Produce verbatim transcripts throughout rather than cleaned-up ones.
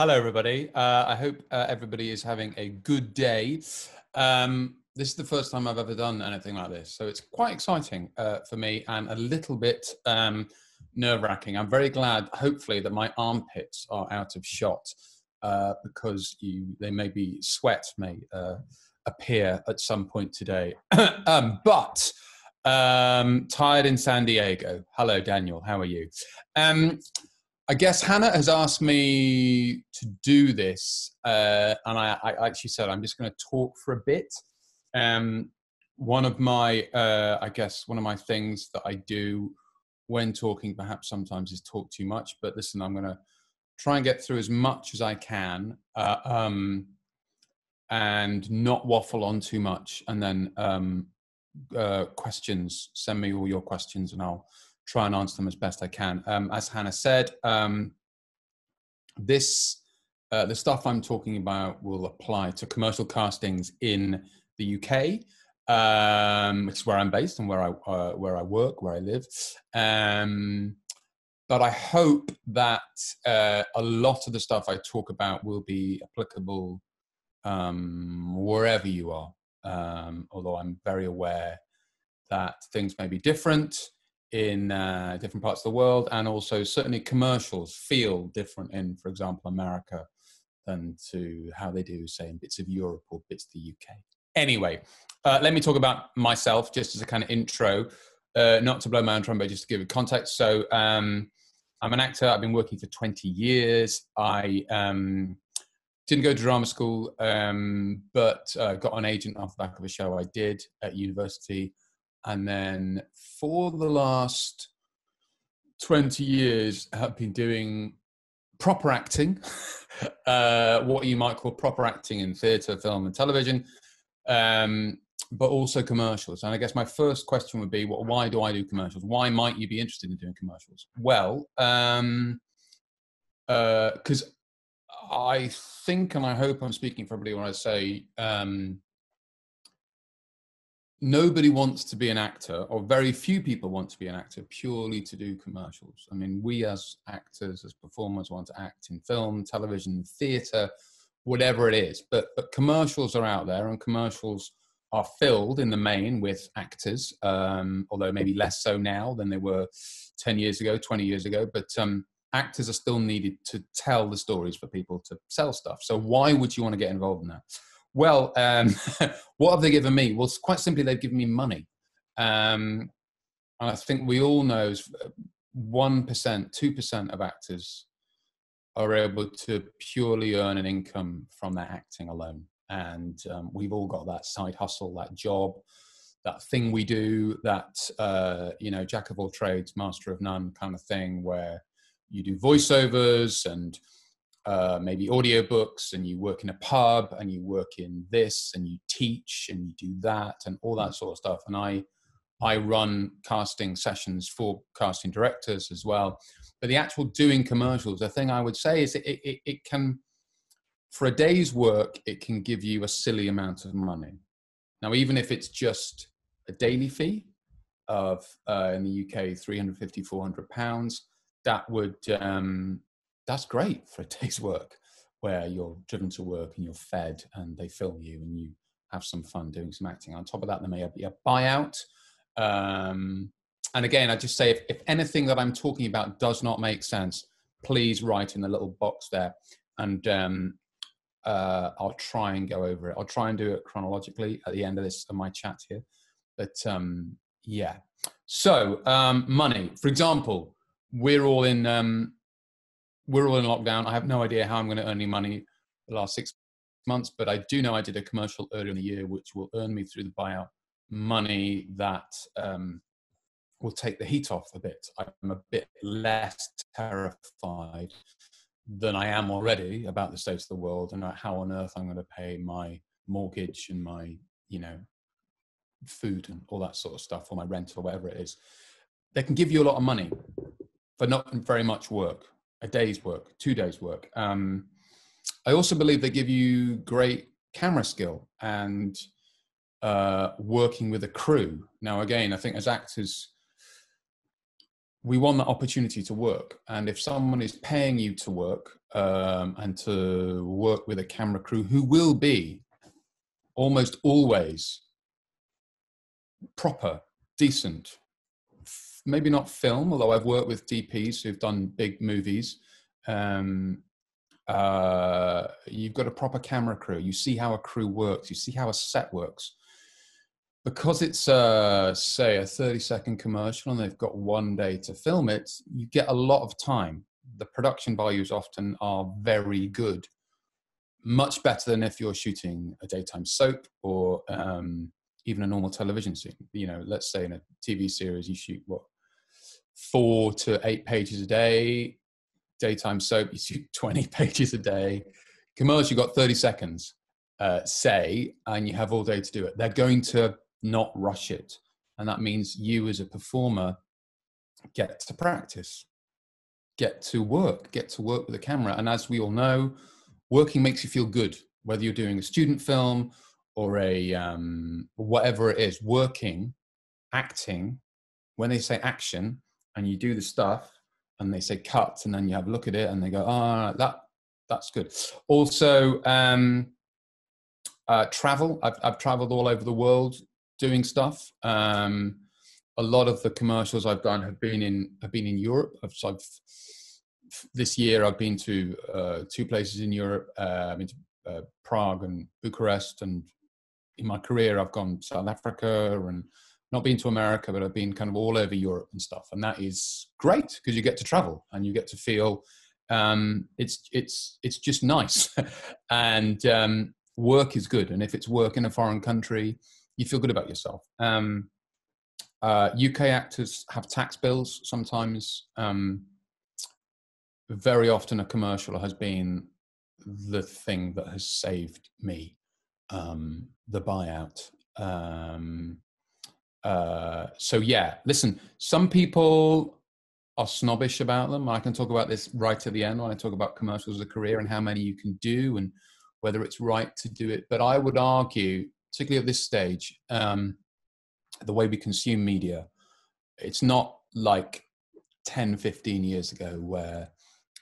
Hello, everybody. Uh, I hope uh, everybody is having a good day. Um, this is the first time I've ever done anything like this, so it's quite exciting uh, for me and a little bit um, nerve-wracking. I'm very glad, hopefully, that my armpits are out of shot uh, because you, they may be sweat may uh, appear at some point today. um, but um, tired in San Diego. Hello, Daniel. How are you? Um, I guess Hannah has asked me to do this, uh, and I, I actually said I'm just going to talk for a bit. Um, one of my, uh, I guess, one of my things that I do when talking, perhaps sometimes, is talk too much. But listen, I'm going to try and get through as much as I can, uh, um, and not waffle on too much. And then um, uh, questions, send me all your questions, and I'll try and answer them as best I can. Um, as Hannah said, um, this uh, the stuff I'm talking about will apply to commercial castings in the U K, um, which is where I'm based and where I uh, where I work, where I live. Um, but I hope that uh, a lot of the stuff I talk about will be applicable um, wherever you are. Um, although I'm very aware that things may be different in uh, different parts of the world, and also certainly commercials feel different in, for example, America than to how they do, say, in bits of Europe or bits of the U K. Anyway, uh, let me talk about myself just as a kind of intro, uh, not to blow my own trumpet, just to give it context. So um, I'm an actor. I've been working for twenty years. I um, didn't go to drama school, um, but uh, got an agent off the back of a show I did at university. And then for the last twenty years, I've been doing proper acting, uh, what you might call proper acting in theatre, film and television, um, but also commercials. And I guess my first question would be, well, why do I do commercials? Why might you be interested in doing commercials? Well, um, uh, 'cause I think, and I hope I'm speaking for everybody when I say, um, nobody wants to be an actor, or very few people want to be an actor purely to do commercials. I mean, we as actors, as performers, want to act in film, television, theatre, whatever it is. But, but commercials are out there, and commercials are filled in the main with actors, um, although maybe less so now than they were ten years ago, twenty years ago. But um, actors are still needed to tell the stories for people to sell stuff. So why would you want to get involved in that? Well, um, what have they given me? Well, quite simply, they've given me money. Um, and I think we all know one percent, two percent of actors are able to purely earn an income from their acting alone. And um, we've all got that side hustle, that job, that thing we do, that, uh, you know, jack of all trades, master of none kind of thing, where you do voiceovers and Uh, maybe audiobooks, and you work in a pub, and you work in this, and you teach, and you do that, and all that sort of stuff. And I, I run casting sessions for casting directors as well. But the actual doing commercials, the thing I would say is it, it, it can, for a day's work, it can give you a silly amount of money. Now, even if it's just a daily fee of, uh, in the U K, three hundred fifty, four hundred pounds, that would... Um, that's great for a day's work where you're driven to work and you're fed and they film you and you have some fun doing some acting. On top of that, there may be a buyout. Um, and again, I just say, if, if anything that I'm talking about does not make sense, please write in the little box there, and um, uh, I'll try and go over it. I'll try and do it chronologically at the end of this, of my chat here. But um, yeah, so um, money, for example, we're all in, um, We're all in lockdown. I have no idea how I'm going to earn any money the last six months, but I do know I did a commercial earlier in the year, which will earn me through the buyout money that um, will take the heat off a bit. I'm a bit less terrified than I am already about the state of the world and how on earth I'm going to pay my mortgage and my, you know, food and all that sort of stuff, or my rent or whatever it is. They can give you a lot of money for not very much work. A day's work, two days work. Um, I also believe they give you great camera skill and uh, working with a crew. Now, again, I think as actors, we want that opportunity to work. And if someone is paying you to work um, and to work with a camera crew who will be almost always proper, decent, maybe not film, although I've worked with D Ps who've done big movies. Um, uh, you've got a proper camera crew. You see how a crew works. You see how a set works. Because it's, uh, say, a thirty-second commercial and they've got one day to film it, you get a lot of time. The production values often are very good, much better than if you're shooting a daytime soap or um, even a normal television scene. You know, let's say in a T V series, you shoot, what, four to eight pages a day. Daytime soap, you shoot twenty pages a day. Commercial, you've got thirty seconds, uh, say, and you have all day to do it. They're going to not rush it. And that means you as a performer get to practice, get to work, get to work with the camera. And as we all know, working makes you feel good, whether you're doing a student film or a um, whatever it is, working, acting, when they say action and you do the stuff and they say cut and then you have a look at it and they go, ah, oh, that, that's good. Also, um, uh, travel, I've, I've traveled all over the world doing stuff. Um, a lot of the commercials I've done have been in, have been in Europe. I've, so I've, this year I've been to uh, two places in Europe, uh, I've been to uh, Prague and Bucharest, and in my career I've gone to South Africa and not been to America, but I've been kind of all over Europe and stuff. And that is great because you get to travel and you get to feel um, it's, it's, it's just nice. And um, work is good. And if it's work in a foreign country, you feel good about yourself. Um, uh, U K actors have tax bills sometimes. Um, very often a commercial has been the thing that has saved me, um, the buyout. Um, uh so yeah, listen, some people are snobbish about them. I can talk about this right at the end when I talk about commercials as a career and how many you can do and whether it's right to do it. But I would argue, particularly at this stage, um the way we consume media, it's not like ten, fifteen years ago where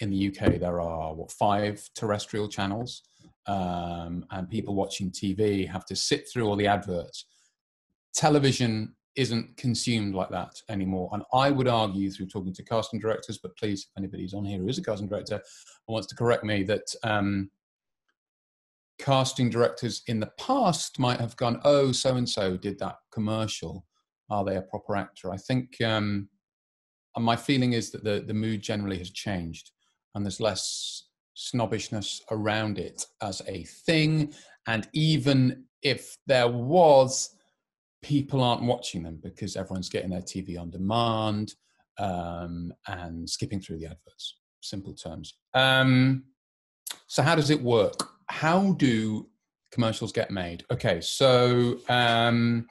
in the U K there are what five terrestrial channels, um and people watching T V have to sit through all the adverts. Television isn't consumed like that anymore. And I would argue, through talking to casting directors, but please, if anybody's on here who is a casting director and wants to correct me, that um, casting directors in the past might have gone, oh, so-and-so did that commercial. Are they a proper actor? I think um, my feeling is that the, the mood generally has changed and there's less snobbishness around it as a thing. And even if there was, people aren't watching them because everyone's getting their T V on demand um, and skipping through the adverts, simple terms. Um, so how does it work? How do commercials get made? Okay, so um,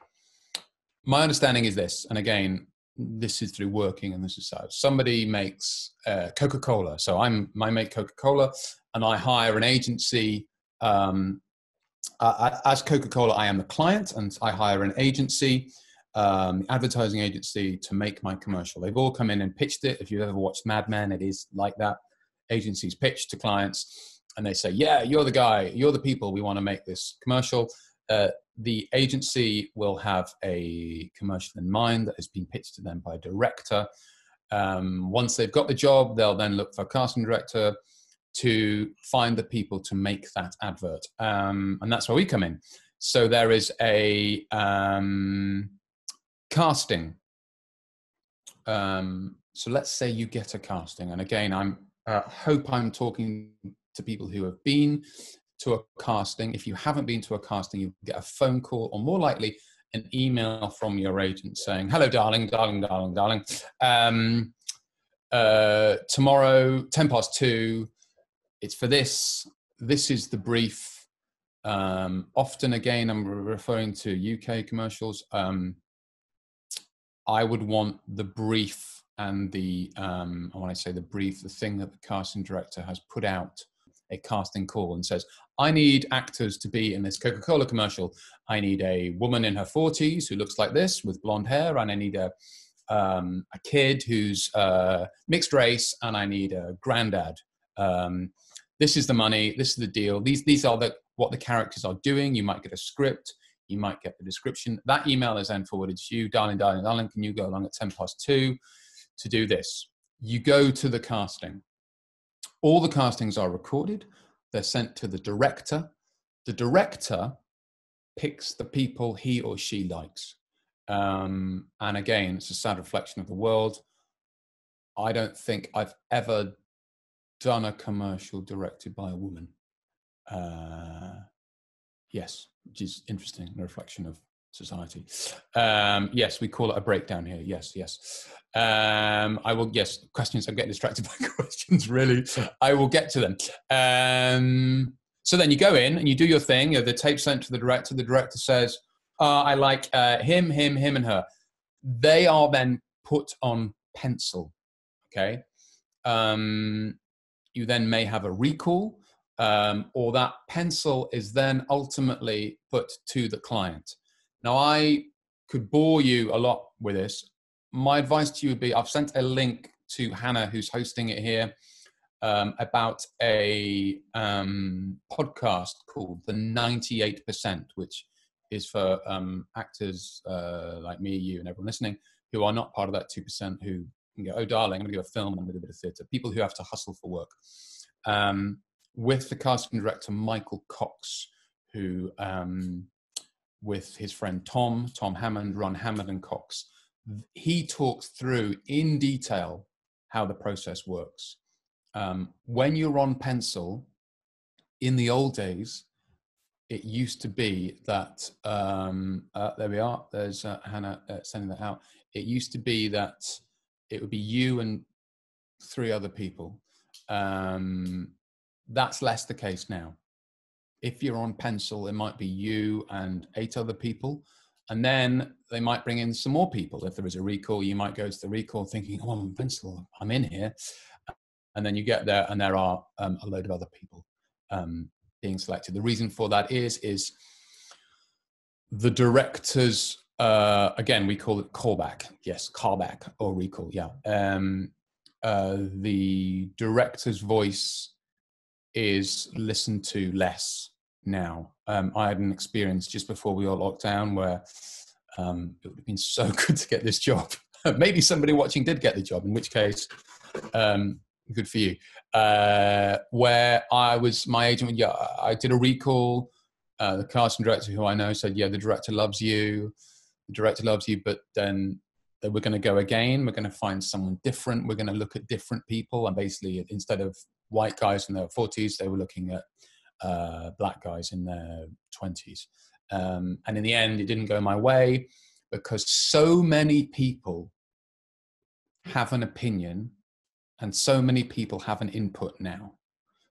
my understanding is this, and again, this is through working and this is how somebody makes uh, Coca-Cola. So I'm, I make Coca-Cola and I hire an agency. um, Uh, as Coca-Cola, I am the client and I hire an agency, um, advertising agency, to make my commercial. They've all come in and pitched it. If you've ever watched Mad Men, it is like that. Agencies pitch to clients and they say, yeah, you're the guy, you're the people, we want to make this commercial. Uh, the agency will have a commercial in mind that has been pitched to them by a director. Um, once they've got the job, they'll then look for a casting director to find the people to make that advert. Um, and that's where we come in. So there is a um, casting. Um, so let's say you get a casting. And again, I uh, hope I'm talking to people who have been to a casting. If you haven't been to a casting, you get a phone call or more likely an email from your agent saying, hello, darling, darling, darling, darling. Um, uh, tomorrow, ten past two, it's for this, this is the brief. Um, often again, I'm referring to U K commercials. Um, I would want the brief and the, um, I want to say the brief, the thing that the casting director has put out, a casting call, and says, I need actors to be in this Coca-Cola commercial. I need a woman in her forties who looks like this with blonde hair, and I need a um, a kid who's uh, mixed race, and I need a granddad. Um, this is the money. This is the deal. These these are the what the characters are doing. You might get a script. You might get the description. That email is then forwarded to you. Darling, darling, darling, can you go along at ten past two to do this? You go to the casting. All the castings are recorded. They're sent to the director. The director picks the people he or she likes. Um, and again, it's a sad reflection of the world. I don't think I've ever done a commercial directed by a woman. Uh, yes, which is interesting, a reflection of society. Um, yes, we call it a breakdown here. Yes, yes. Um, I will, yes, questions. I'm getting distracted by questions, really. I will get to them. Um, so then you go in and you do your thing. You know, the tape sent to the director. The director says, uh, I like uh, him, him, him, and her. They are then put on pencil, okay? Um, you then may have a recall, um, or that pencil is then ultimately put to the client. Now, I could bore you a lot with this. My advice to you would be, I've sent a link to Hannah, who's hosting it here, um, about a um, podcast called The ninety-eight percent, which is for um, actors uh, like me, you, and everyone listening, who are not part of that two percent, who can go, oh, darling, I'm going to do a film and I'm going to do a bit of theatre. People who have to hustle for work. Um, with the casting director, Michael Cox, who... Um, with his friend Tom, Tom Hammond, Ron Hammond and Cox. He talks through in detail how the process works. Um, when you're on pencil, in the old days, it used to be that, um, uh, there we are, there's uh, Hannah uh, sending that out. It used to be that it would be you and three other people. Um, that's less the case now. If you're on pencil, it might be you and eight other people. And then they might bring in some more people. If there is a recall, you might go to the recall thinking, oh, I'm on pencil, I'm in here. And then you get there and there are um, a load of other people um, being selected. The reason for that is, is the directors, uh, again, we call it callback. Yes, callback or recall, yeah. Um, uh, the director's voice is listened to less. Now, um, I had an experience just before we all locked down where um, it would have been so good to get this job. Maybe somebody watching did get the job, in which case, um, good for you. Uh, where I was, my agent, yeah, I did a recall. Uh, the casting director who I know said, yeah, the director loves you. The director loves you, but then that we're going to go again. We're going to find someone different. We're going to look at different people. And basically, instead of white guys in their forties, they were looking at uh, black guys in their twenties. Um, and in the end, it didn't go my way because so many people have an opinion and so many people have an input now.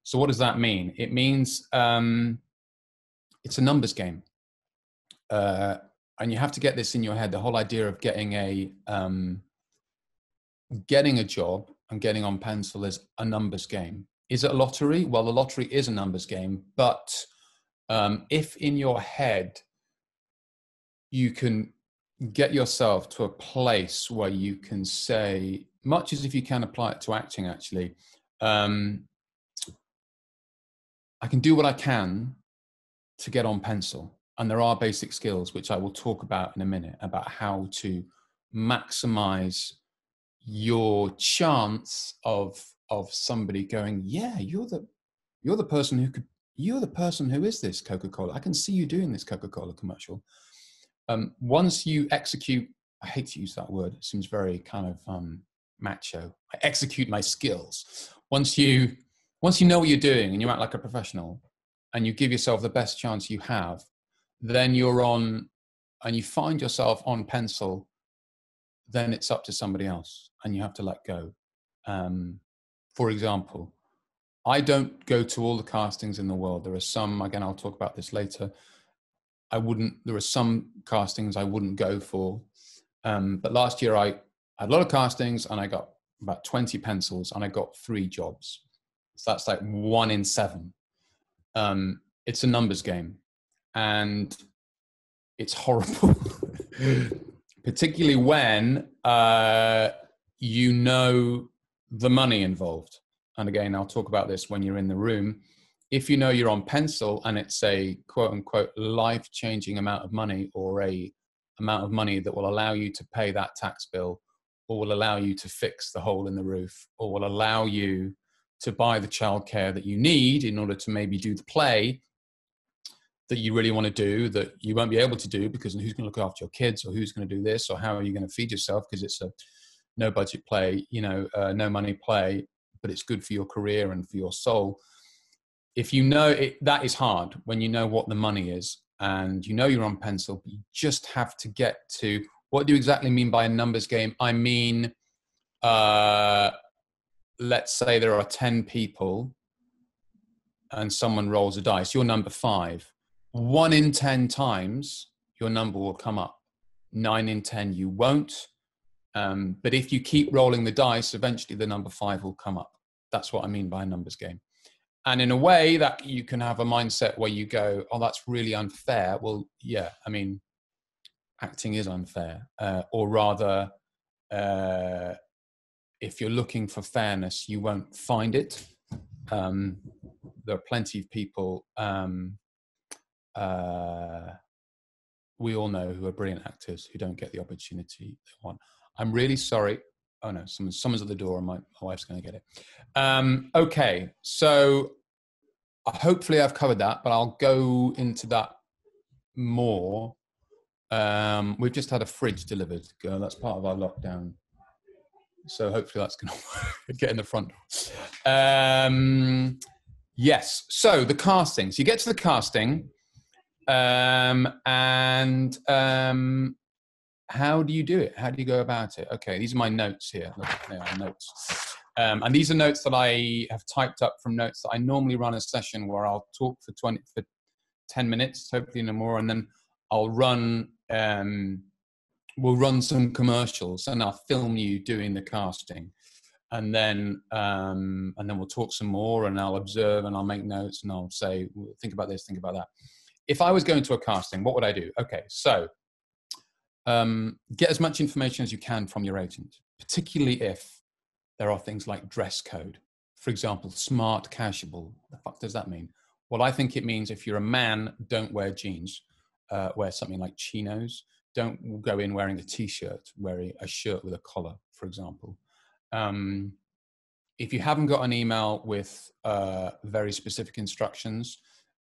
So what does that mean? It means um, it's a numbers game. Uh, and you have to get this in your head. The whole idea of getting a, um, getting a job and getting on pencil is a numbers game. Is it a lottery? Well, the lottery is a numbers game, but um, if in your head you can get yourself to a place where you can say, much as if you can apply it to acting actually, um, I can do what I can to get on pencil. And there are basic skills, which I will talk about in a minute, about how to maximize your chance of of somebody going, yeah, you're the you're the person who could you're the person who is this Coca-Cola. I can see you doing this Coca-Cola commercial. Um, once you execute, I hate to use that word. It seems very kind of um, macho. I execute my skills. Once you once you know what you're doing and you act like a professional and you give yourself the best chance you have, then you're on and you find yourself on pencil, then it's up to somebody else and you have to let go. Um, for example, I don't go to all the castings in the world. There are some, again, I'll talk about this later. I wouldn't, there are some castings I wouldn't go for. Um, but last year I had a lot of castings and I got about twenty pencils and I got three jobs. So that's like one in seven. Um, it's a numbers game. And it's horrible particularly when uh, you know the money involved. And again, I'll talk about this when you're in the room. If you know you're on pencil and it's a quote unquote life-changing amount of money, or a amount of money that will allow you to pay that tax bill, or will allow you to fix the hole in the roof, or will allow you to buy the childcare that you need in order to maybe do the play that you really want to do that you won't be able to do because who's going to look after your kids, or who's going to do this, or how are you going to feed yourself because it's a no budget play, you know, uh, no money play, but it's good for your career and for your soul. If you know it, that is hard when you know what the money is and you know you're on pencil, but you just have to get to, what do you exactly mean by a numbers game? I mean, uh, let's say there are ten people and someone rolls a dice. You're number five. One in ten times your number will come up. Nine in ten you won't. Um, but if you keep rolling the dice, eventually the number five will come up. That's what I mean by a numbers game. And in a way that you can have a mindset where you go, oh, that's really unfair. Well, yeah, I mean, acting is unfair. Uh, or rather, uh, if you're looking for fairness, you won't find it. Um, there are plenty of people, um, uh, we all know, who are brilliant actors who don't get the opportunity they want. I'm really sorry. Oh no, someone, someone's at the door and my, my wife's going to get it. Um, okay, so hopefully I've covered that, but I'll go into that more. Um, we've just had a fridge delivered. Girl, that's part of our lockdown. So hopefully that's going to get in the front door. Um, yes, so the casting. So you get to the casting um, and... Um, how do you do it? How do you go about it? Okay, these are my notes here. Look, they are notes. Um, and these are notes that I have typed up from notes that I normally run a session where I'll talk for twenty, for ten minutes, hopefully no more, and then I'll run, um, we'll run some commercials and I'll film you doing the casting. And then, um, and then we'll talk some more and I'll observe and I'll make notes and I'll say, think about this, think about that. If I was going to a casting, what would I do? Okay, so, Um, get as much information as you can from your agent, particularly if there are things like dress code. For example, smart casual. The fuck does that mean? Well, I think it means if you're a man, don't wear jeans. Uh, wear something like chinos. Don't go in wearing a t-shirt, wearing a shirt with a collar, for example. Um, if you haven't got an email with uh, very specific instructions,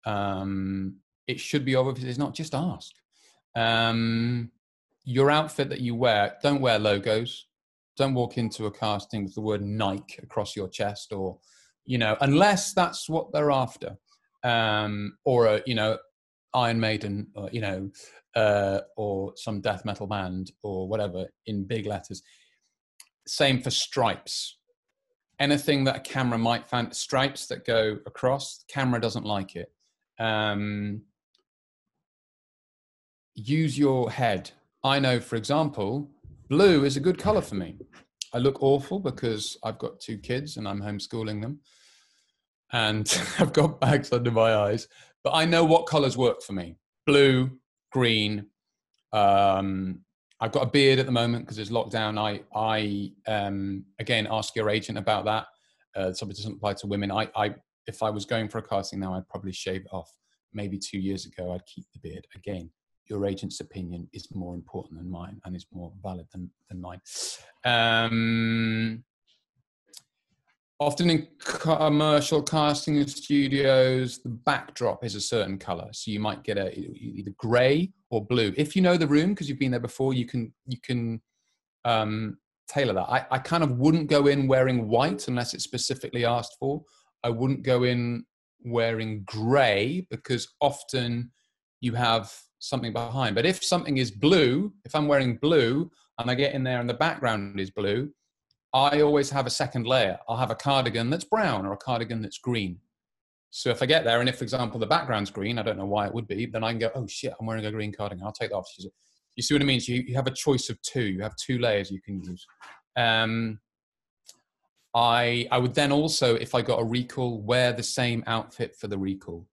um, it should be obvious. It's not just ask. Um, Your outfit that you wear, don't wear logos. Don't walk into a casting with the word Nike across your chest, or, you know, unless that's what they're after. Um, or, a, you know, Iron Maiden, or, you know, uh, or some death metal band or whatever in big letters. Same for stripes. Anything that a camera might find, stripes that go across, the camera doesn't like it. Um, use your head. I know, for example, blue is a good color for me. I look awful because I've got two kids and I'm homeschooling them and I've got bags under my eyes, but I know what colors work for me. Blue, green. Um, I've got a beard at the moment because it's lockdown. I, I um, again, ask your agent about that. Uh, something doesn't apply to women. I, I, if I was going for a casting now, I'd probably shave it off. Maybe two years ago, I'd keep the beard again. Your agent's opinion is more important than mine and is more valid than, than mine. Um, often in commercial casting studios, the backdrop is a certain color. So you might get a, either gray or blue. If you know the room, because you've been there before, you can, you can um, tailor that. I, I kind of wouldn't go in wearing white unless it's specifically asked for. I wouldn't go in wearing gray because often you have something behind. But if something is blue, if I'm wearing blue and I get in there and the background is blue, I always have a second layer. I'll have a cardigan that's brown or a cardigan that's green. So if I get there and if, for example, the background's green, I don't know why it would be, then I can go, oh shit, I'm wearing a green cardigan. I'll take that off. You see what I mean? So you, you have a choice of two. You have two layers you can use. Um, I, I would then also, if I got a recall, wear the same outfit for the recall.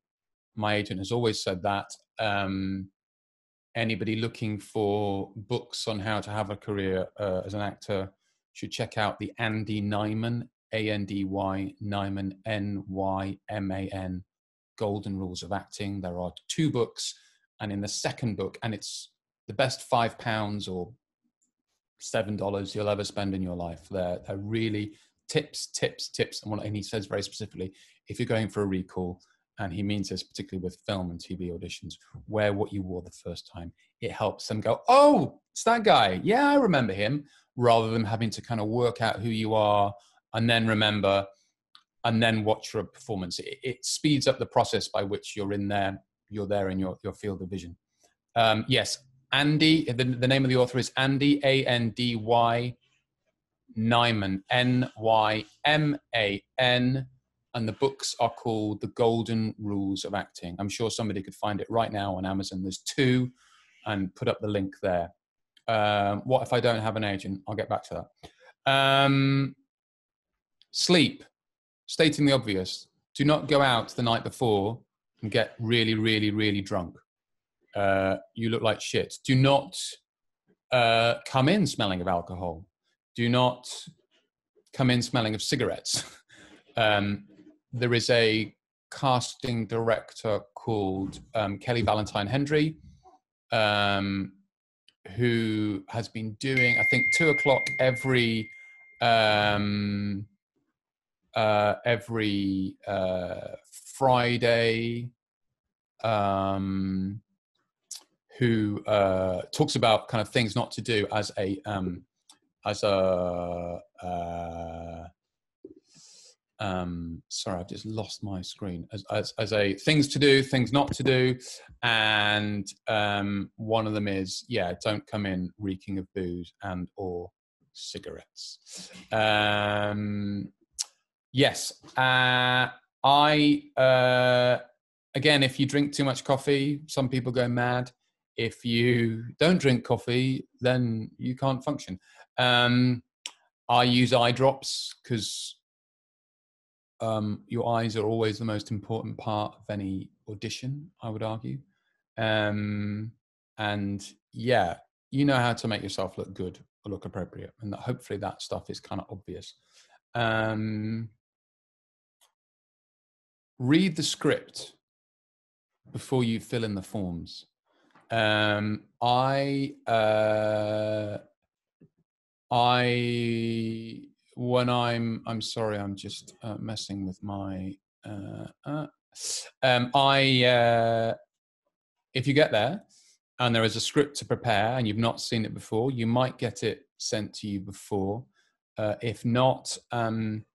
My agent has always said that. Um, anybody looking for books on how to have a career uh, as an actor should check out the Andy Nyman, A N D Y, Nyman, N Y M A N, Golden Rules of Acting. There are two books, and in the second book, and it's the best five pounds or seven dollars you'll ever spend in your life. They're, they're really tips, tips, tips. And, what, and he says very specifically, if you're going for a recall, and he means this particularly with film and T V auditions, wear what you wore the first time. It helps them go, oh, it's that guy. Yeah, I remember him. Rather than having to kind of work out who you are and then remember and then watch your performance. It, it speeds up the process by which you're in there, you're there in your, your field of vision. Um, yes, Andy, the, the name of the author is Andy, A N D Y, Nyman, N Y M A N, and the books are called The Golden Rules of Acting. I'm sure somebody could find it right now on Amazon. There's two, and put up the link there. Um, what if I don't have an agent? I'll get back to that. Um, sleep, stating the obvious. Do not go out the night before and get really, really, really drunk. Uh, you look like shit. Do not uh, come in smelling of alcohol. Do not come in smelling of cigarettes. um, there is a casting director called um, Kelly Valentine Hendry, um, who has been doing, I think, two o'clock every um, uh, every uh, Friday. Um, who uh, talks about kind of things not to do as a um, as a uh, um, sorry, I've just lost my screen, as as as a things to do, things not to do, and um, one of them is, yeah, don't come in reeking of booze and or cigarettes. Um, yes, uh, I uh, again, if you drink too much coffee, some people go mad. If you don't drink coffee, then you can't function. Um, I use eye drops because um, your eyes are always the most important part of any audition, I would argue. Um, and yeah, you know how to make yourself look good or look appropriate. And that, hopefully that stuff is kind of obvious. Um, read the script before you fill in the forms. Um, I, uh, I, when I'm, I'm sorry, I'm just uh, messing with my, uh, uh, um, I, uh, if you get there and there is a script to prepare and you've not seen it before, you might get it sent to you before. Uh, if not, um,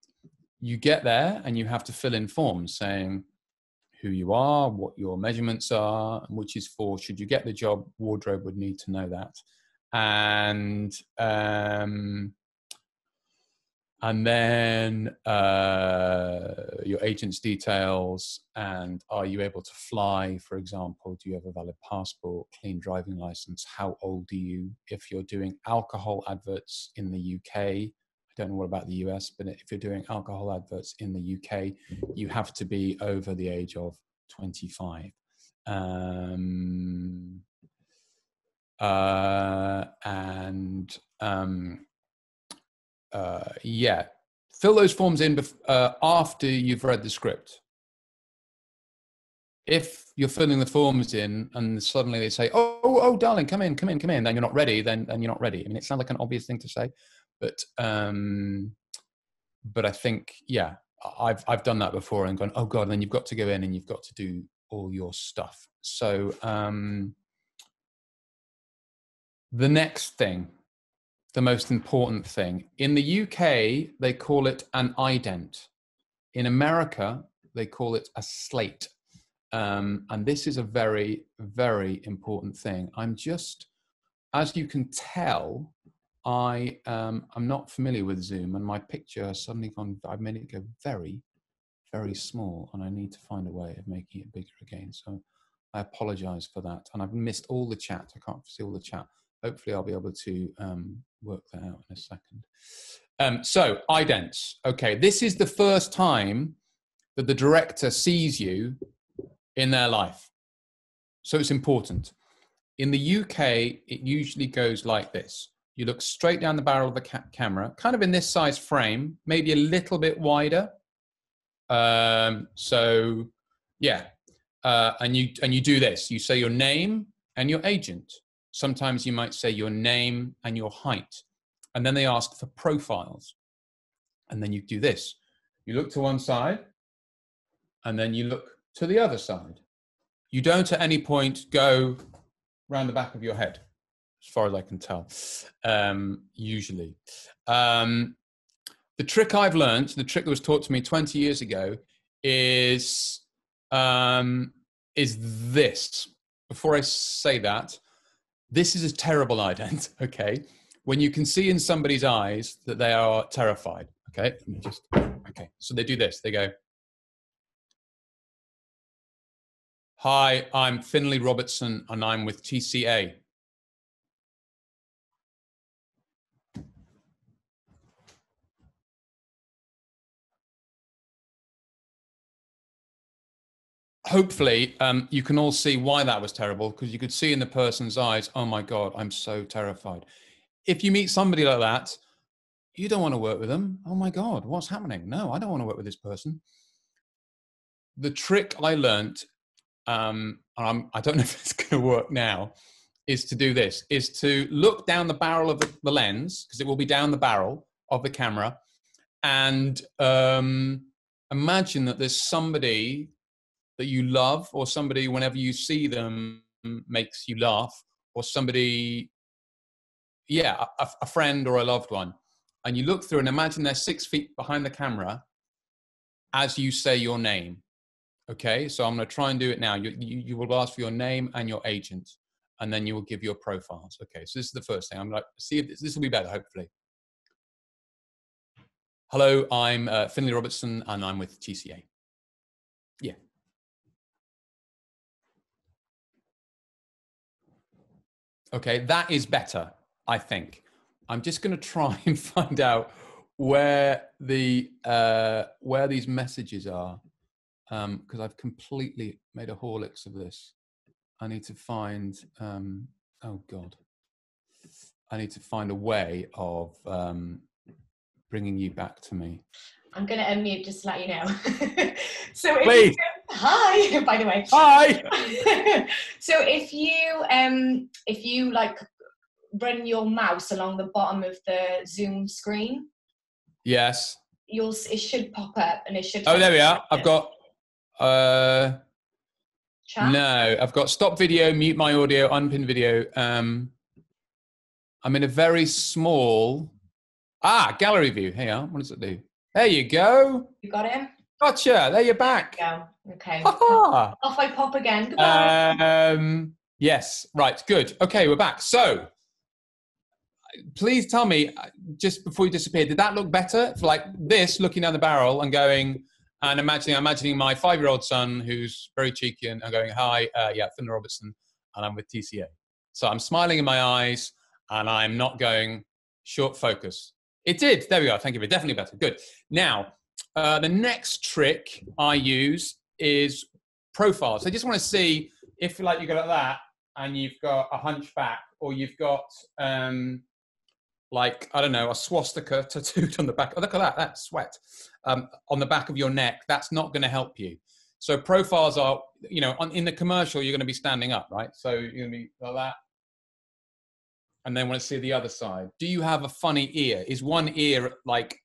you get there and you have to fill in forms saying who you are, what your measurements are, which is for, should you get the job, wardrobe would need to know that. And um, and then uh, your agent's details, and are you able to fly, for example? Do you have a valid passport, clean driving license? How old are you? If you're doing alcohol adverts in the U K, I don't know what about the U S, but if you're doing alcohol adverts in the U K, you have to be over the age of twenty-five. Um, uh, and um, uh, yeah, fill those forms in bef- uh, after you've read the script. If you're filling the forms in and suddenly they say, oh, oh, oh darling, come in, come in, come in, then you're not ready, then, then you're not ready. I mean, it sounds like an obvious thing to say. But um, but I think, yeah, I've I've done that before and gone, oh God, and then you've got to go in and you've got to do all your stuff. So um, the next thing, the most important thing, in the U K, they call it an ident. In America, they call it a slate. Um, and this is a very, very important thing. I'm just, as you can tell, I um, I'm not familiar with Zoom, and my picture has suddenly gone, I've made it go very, very small, and I need to find a way of making it bigger again. So I apologize for that. And I've missed all the chat. I can't see all the chat. Hopefully I'll be able to um, work that out in a second. Um, so idents. Okay, this is the first time that the director sees you in their life. So it's important. In the U K, it usually goes like this. You look straight down the barrel of the ca camera, kind of in this size frame, maybe a little bit wider. Um, so yeah, uh, and, you, and you do this. You say your name and your agent. Sometimes you might say your name and your height. And then they ask for profiles. And then you do this. You look to one side and then you look to the other side. You don't at any point go around the back of your head, as far as I can tell, um, usually. Um, the trick I've learned, the trick that was taught to me twenty years ago is, um, is this. Before I say that, this is a terrible ident, okay? When you can see in somebody's eyes that they are terrified, okay? Let me just, okay, so they do this, they go, "Hi, I'm Finlay Robertson and I'm with T C A. Hopefully, um, you can all see why that was terrible, because you could see in the person's eyes, oh my God, I'm so terrified. If you meet somebody like that, you don't want to work with them. Oh my God, what's happening? No, I don't want to work with this person. The trick I learned, um, and I'm, I don't know if it's going to work now, is to do this, is to look down the barrel of the, the lens, because it will be down the barrel of the camera, and um, imagine that there's somebody that you love, or somebody whenever you see them makes you laugh, or somebody, yeah, a, a friend or a loved one. And you look through and imagine they're six feet behind the camera as you say your name. Okay, so I'm going to try and do it now. You, you, you will ask for your name and your agent, and then you will give your profiles. Okay, so this is the first thing. I'm like, see if this, this will be better, hopefully. Hello, I'm uh, Finlay Robertson, and I'm with T C A. Yeah. Okay, that is better, I think. I'm just going to try and find out where the uh, where these messages are, because um, I've completely made a horlicks of this. I need to find. Um, oh God, I need to find a way of um, bringing you back to me. I'm going to unmute just to let you know. So if Please. You go, hi, by the way. Hi. So if you um if you like run your mouse along the bottom of the Zoom screen. Yes. You'll it should pop up and it should. Oh, there we are. I've got. Uh, Chat? No, I've got stop video, mute my audio, unpin video. Um, I'm in a very small. Ah, gallery view. Hang on. What does it do? There you go. You got him? Gotcha. There you're back. There you go. Okay. Off I pop again. Goodbye. Um, yes. Right. Good. Okay. We're back. So please tell me, just before you disappeared, did that look better? Like this, looking down the barrel and going and imagining, imagining my five-year-old son who's very cheeky and I'm going, hi, uh, yeah, Finlay Robertson, and I'm with T C A. So I'm smiling in my eyes and I'm not going short focus. It did. There we go. Thank you. Definitely better. Good. Now, uh, the next trick I use is profiles. I just want to see if, like, you go like that, and you've got a hunchback, or you've got, um, like, I don't know, a swastika tattooed on the back. Oh, look at that. That's sweat um, on the back of your neck. That's not going to help you. So profiles are, you know, on, in the commercial, you're going to be standing up, right? So you're going to be like that. And then want to see the other side. Do you have a funny ear? Is one ear like,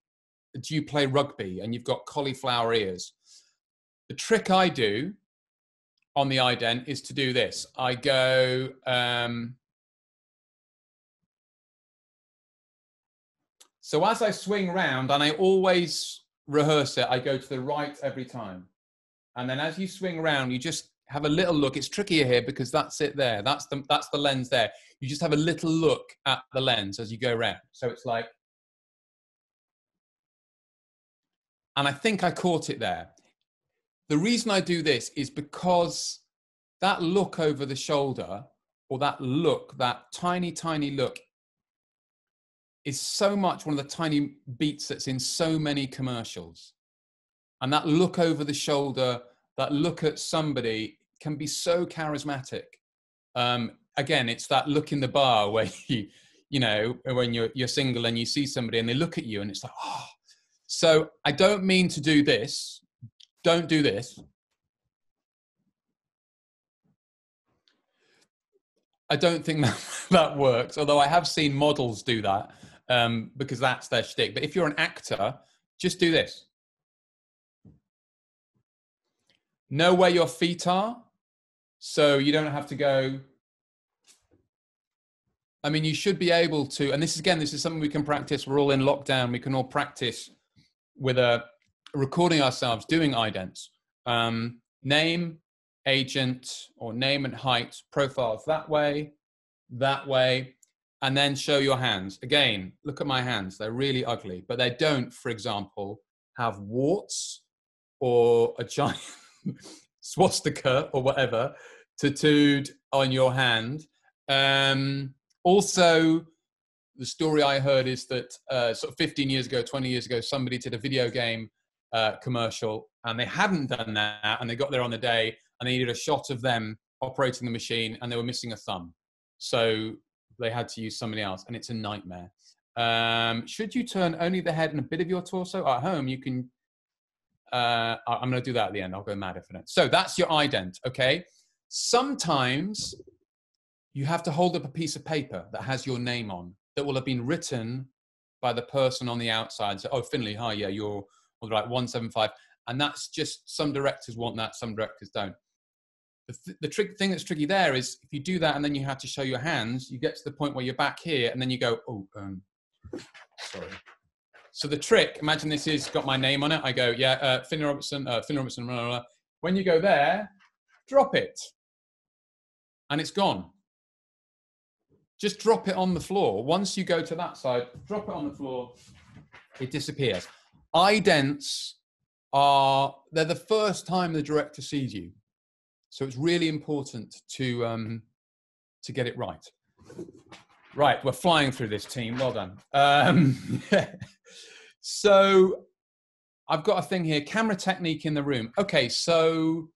do you play rugby and you've got cauliflower ears? The trick I do on the ident is to do this. I go, um, so as I swing round, and I always rehearse it, I go to the right every time. And then as you swing round, you just have a little look. It's trickier here because that's it there. That's the, that's the lens there. You just have a little look at the lens as you go round. So it's like, and I think I caught it there. The reason I do this is because that look over the shoulder, or that look, that tiny, tiny look, is so much one of the tiny beats that's in so many commercials. And that look over the shoulder, that look at somebody, can be so charismatic. Um, again, it's that look in the bar where you, you know, when you're, you're single and you see somebody and they look at you and it's like, oh. So I don't mean to do this. Don't do this. I don't think that, that works, although I have seen models do that um, because that's their shtick. But if you're an actor, just do this. Know where your feet are, so you don't have to go. I mean, you should be able to, and this is, again, this is something we can practice. We're all in lockdown. We can all practice with a recording ourselves doing idents. Um, name, agent, or name and height, profiles that way, that way, and then show your hands. Again, look at my hands. They're really ugly, but they don't, for example, have warts or a giant swastika or whatever tattooed on your hand. Um, also, the story I heard is that uh, sort of fifteen years ago, twenty years ago, somebody did a video game uh, commercial and they hadn't done that, and they got there on the day and they needed a shot of them operating the machine and they were missing a thumb. So they had to use somebody else, and it's a nightmare. Um, should you turn only the head and a bit of your torso? At home, you can... Uh, I'm going to do that at the end. I'll go mad if I don't. So that's your ident, okay? Sometimes you have to hold up a piece of paper that has your name on, that will have been written by the person on the outside. So, oh, Finlay, hi, yeah, you're all right, one seven five. And that's just, some directors want that, some directors don't. The, th the trick thing that's tricky there is if you do that and then you have to show your hands, you get to the point where you're back here and then you go, oh, um, sorry. So the trick, imagine this is got my name on it. I go, yeah, uh, Finlay Robertson, uh, Finlay Robertson, blah, blah, blah. When you go there, drop it. And it's gone. Just drop it on the floor. Once you go to that side, drop it on the floor, it disappears. Idents are, they're the first time the director sees you. So it's really important to, um, to get it right. Right, we're flying through this, team. Well done. Um, so I've got a thing here, camera technique in the room. Okay, so,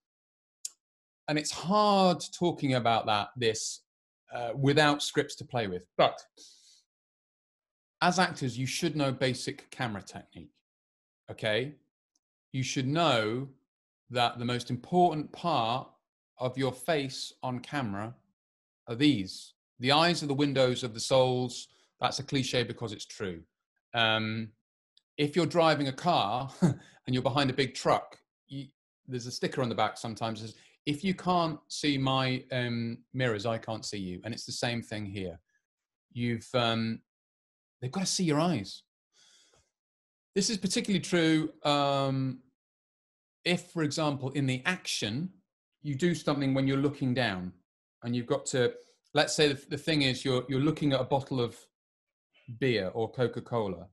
and it's hard talking about that, this, uh, without scripts to play with. But as actors, you should know basic camera technique, okay? You should know that the most important part of your face on camera are these. The eyes are the windows of the souls. That's a cliche because it's true. Um, if you're driving a car and you're behind a big truck, you, there's a sticker on the back sometimes that says, if you can't see my um, mirrors, I can't see you. And it's the same thing here. You've, um, they've got to see your eyes. This is particularly true um, if, for example, in the action, you do something when you're looking down and you've got to, let's say the, the thing is you're, you're looking at a bottle of beer or Coca-Cola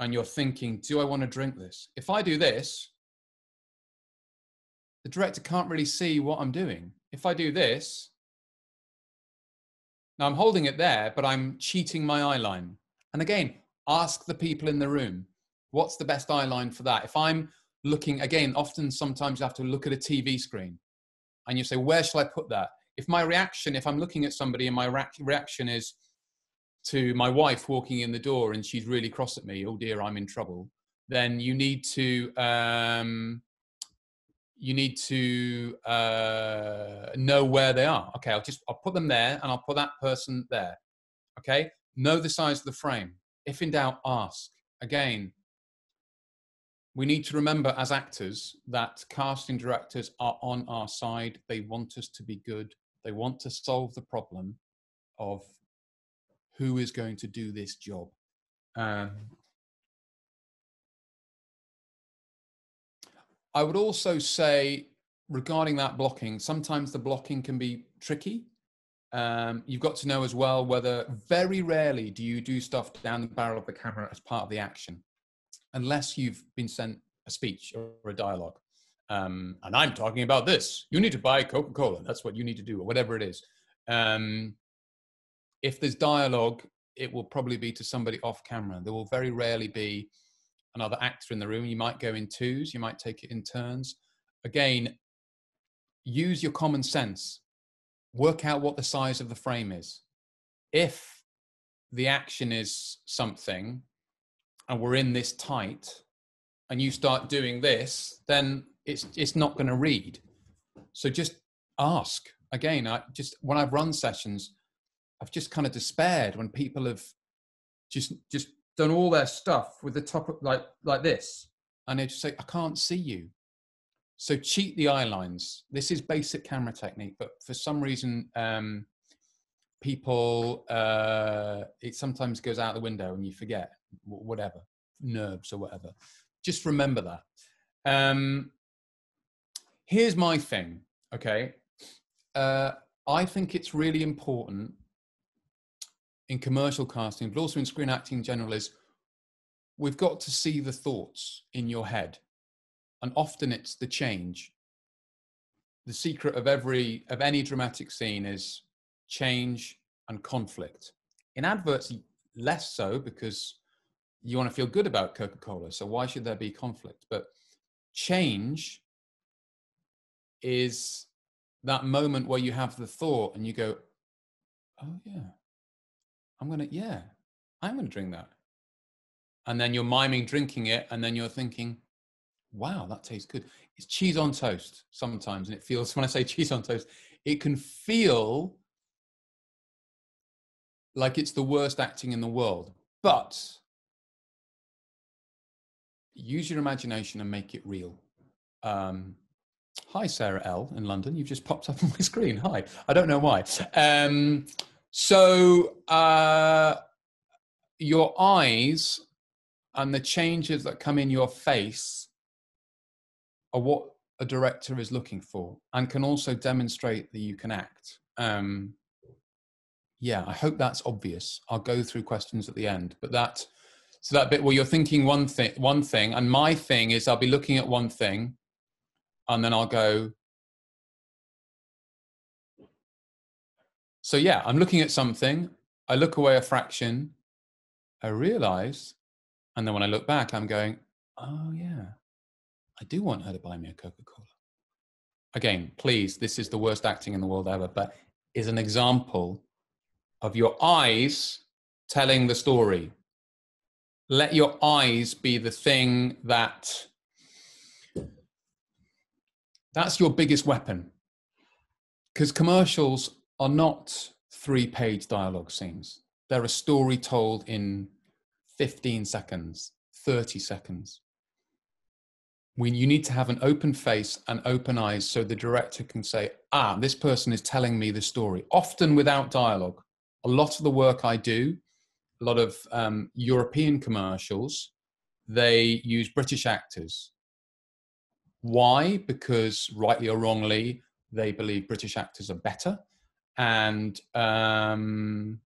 and you're thinking, do I want to drink this? If I do this, the director can't really see what I'm doing. If I do this, now I'm holding it there, but I'm cheating my eye line. And again, ask the people in the room, what's the best eye line for that? If I'm looking, again, often sometimes you have to look at a T V screen and you say, where shall I put that? If my reaction, if I'm looking at somebody and my reac reaction is to my wife walking in the door and she's really cross at me, oh dear, I'm in trouble, then you need to, um, you need to uh, know where they are. Okay, I'll just, I'll put them there and I'll put that person there. Okay, know the size of the frame. If in doubt, ask. Again, we need to remember as actors that casting directors are on our side. They want us to be good. They want to solve the problem of who is going to do this job. Um, I would also say regarding that blocking, sometimes the blocking can be tricky. Um, you've got to know as well whether, very rarely do you do stuff down the barrel of the camera as part of the action, unless you've been sent a speech or a dialogue. Um, and I'm talking about this. You need to buy Coca-Cola. That's what you need to do, or whatever it is. Um, if there's dialogue, it will probably be to somebody off camera. There will very rarely be another actor in the room. You might go in twos. You might take it in turns. Again, use your common sense. work out what the size of the frame is. If the action is something and we're in this tight and you start doing this, then it's, it's not going to read. So just ask. Again, I just, when I've run sessions, I've just kind of despaired when people have just, just done all their stuff with the top of, like, like this. And they just say, I can't see you. So cheat the eye lines. This is basic camera technique, but for some reason, um, people, uh, it sometimes goes out the window and you forget, whatever, nerves or whatever. Just remember that. Um, here's my thing, okay? Uh, I think it's really important in commercial casting, but also in screen acting in general, is we've got to see the thoughts in your head. And often it's the change. The secret of every, of any dramatic scene is change and conflict. In adverts, less so, because you want to feel good about Coca-Cola. So why should there be conflict? But change is that moment where you have the thought and you go, oh yeah, I'm going to, yeah, I'm going to drink that. And then you're miming drinking it. And then you're thinking, wow, that tastes good. It's cheese on toast sometimes. And it feels, when I say cheese on toast, it can feel like it's the worst acting in the world, but use your imagination and make it real. Um, hi, Sarah L in London. You've just popped up on my screen. Hi, I don't know why. Um, so uh, your eyes and the changes that come in your face are what a director is looking for, and can also demonstrate that you can act. Um, yeah, I hope that's obvious. I'll go through questions at the end, but that, so that bit where you're thinking one thing, one thing, and my thing is I'll be looking at one thing and then I'll go. So yeah, I'm looking at something. I look away a fraction. I realize. And then when I look back, I'm going, oh yeah. I do want her to buy me a Coca-Cola. Again, please, this is the worst acting in the world ever, but is an example of your eyes telling the story. Let your eyes be the thing that, that's your biggest weapon. Because commercials are not three-page dialogue scenes. They're a story told in fifteen seconds, thirty seconds. When you need to have an open face and open eyes so the director can say, ah, this person is telling me the story, often without dialogue. A lot of the work I do, a lot of um, European commercials, they use British actors. Why? Because rightly or wrongly, they believe British actors are better. And, um,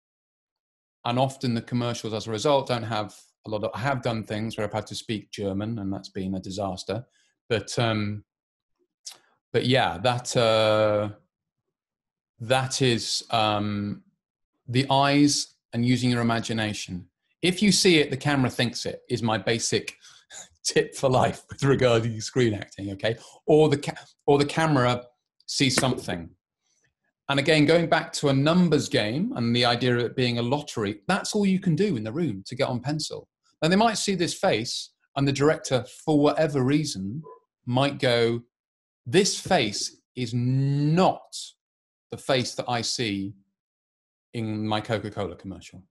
and often the commercials as a result don't have a lot of, I have done things where I've had to speak German and that's been a disaster, but, um, but yeah, that, uh, that is, um, the eyes and using your imagination. If you see it, the camera thinks it is my basic tip for life with regard to screen acting. Okay. Or the, ca- or the camera sees something. And again, going back to a numbers game and the idea of it being a lottery, that's all you can do in the room to get on pencil. And they might see this face and the director, for whatever reason, might go, this face is not the face that I see in my Coca-Cola commercial.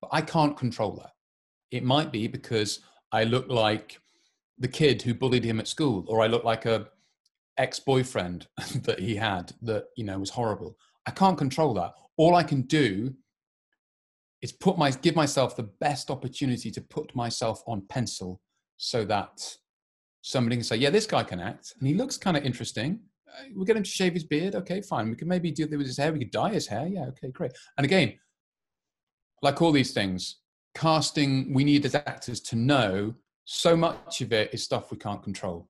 But I can't control that. It might be because I look like the kid who bullied him at school, or I look like a ex-boyfriend that he had that, you know, was horrible. I can't control that. All I can do is put my, give myself the best opportunity to put myself on pencil so that somebody can say, yeah, this guy can act. And he looks kind of interesting. Uh, we'll get him to shave his beard. Okay, fine. We can maybe deal with his hair. We could dye his hair. Yeah. Okay, great. And again, like all these things, casting, we need as actors to know so much of it is stuff we can't control.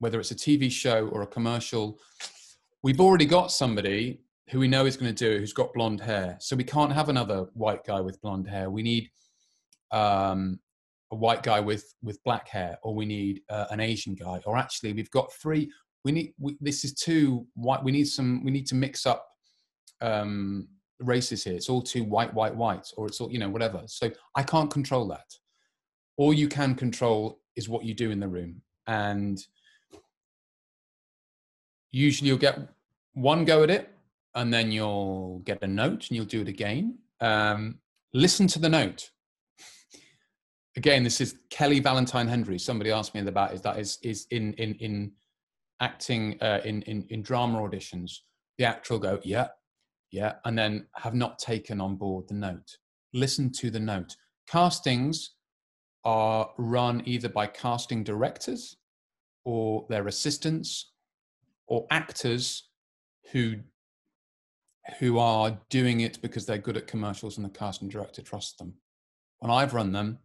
Whether it's a T V show or a commercial, we've already got somebody who we know is going to do it, who's got blonde hair. So we can't have another white guy with blonde hair. We need um, a white guy with, with black hair, or we need uh, an Asian guy, or actually we've got three. We need, we, this is two white. We need some, we need to mix up um, races here. It's all too white, white, white, or it's all, you know, whatever. So I can't control that. All you can control is what you do in the room. And usually you'll get one go at it, and then you'll get a note and you'll do it again. Um, listen to the note. Again, this is Kelly Valentine Hendry. Somebody asked me about is that is, is in, in, in acting, uh, in, in, in drama auditions, the actor will go, yeah, yeah, and then have not taken on board the note. Listen to the note. Castings are run either by casting directors or their assistants or actors who who are doing it because they're good at commercials and the casting director trusts them. When I've run them,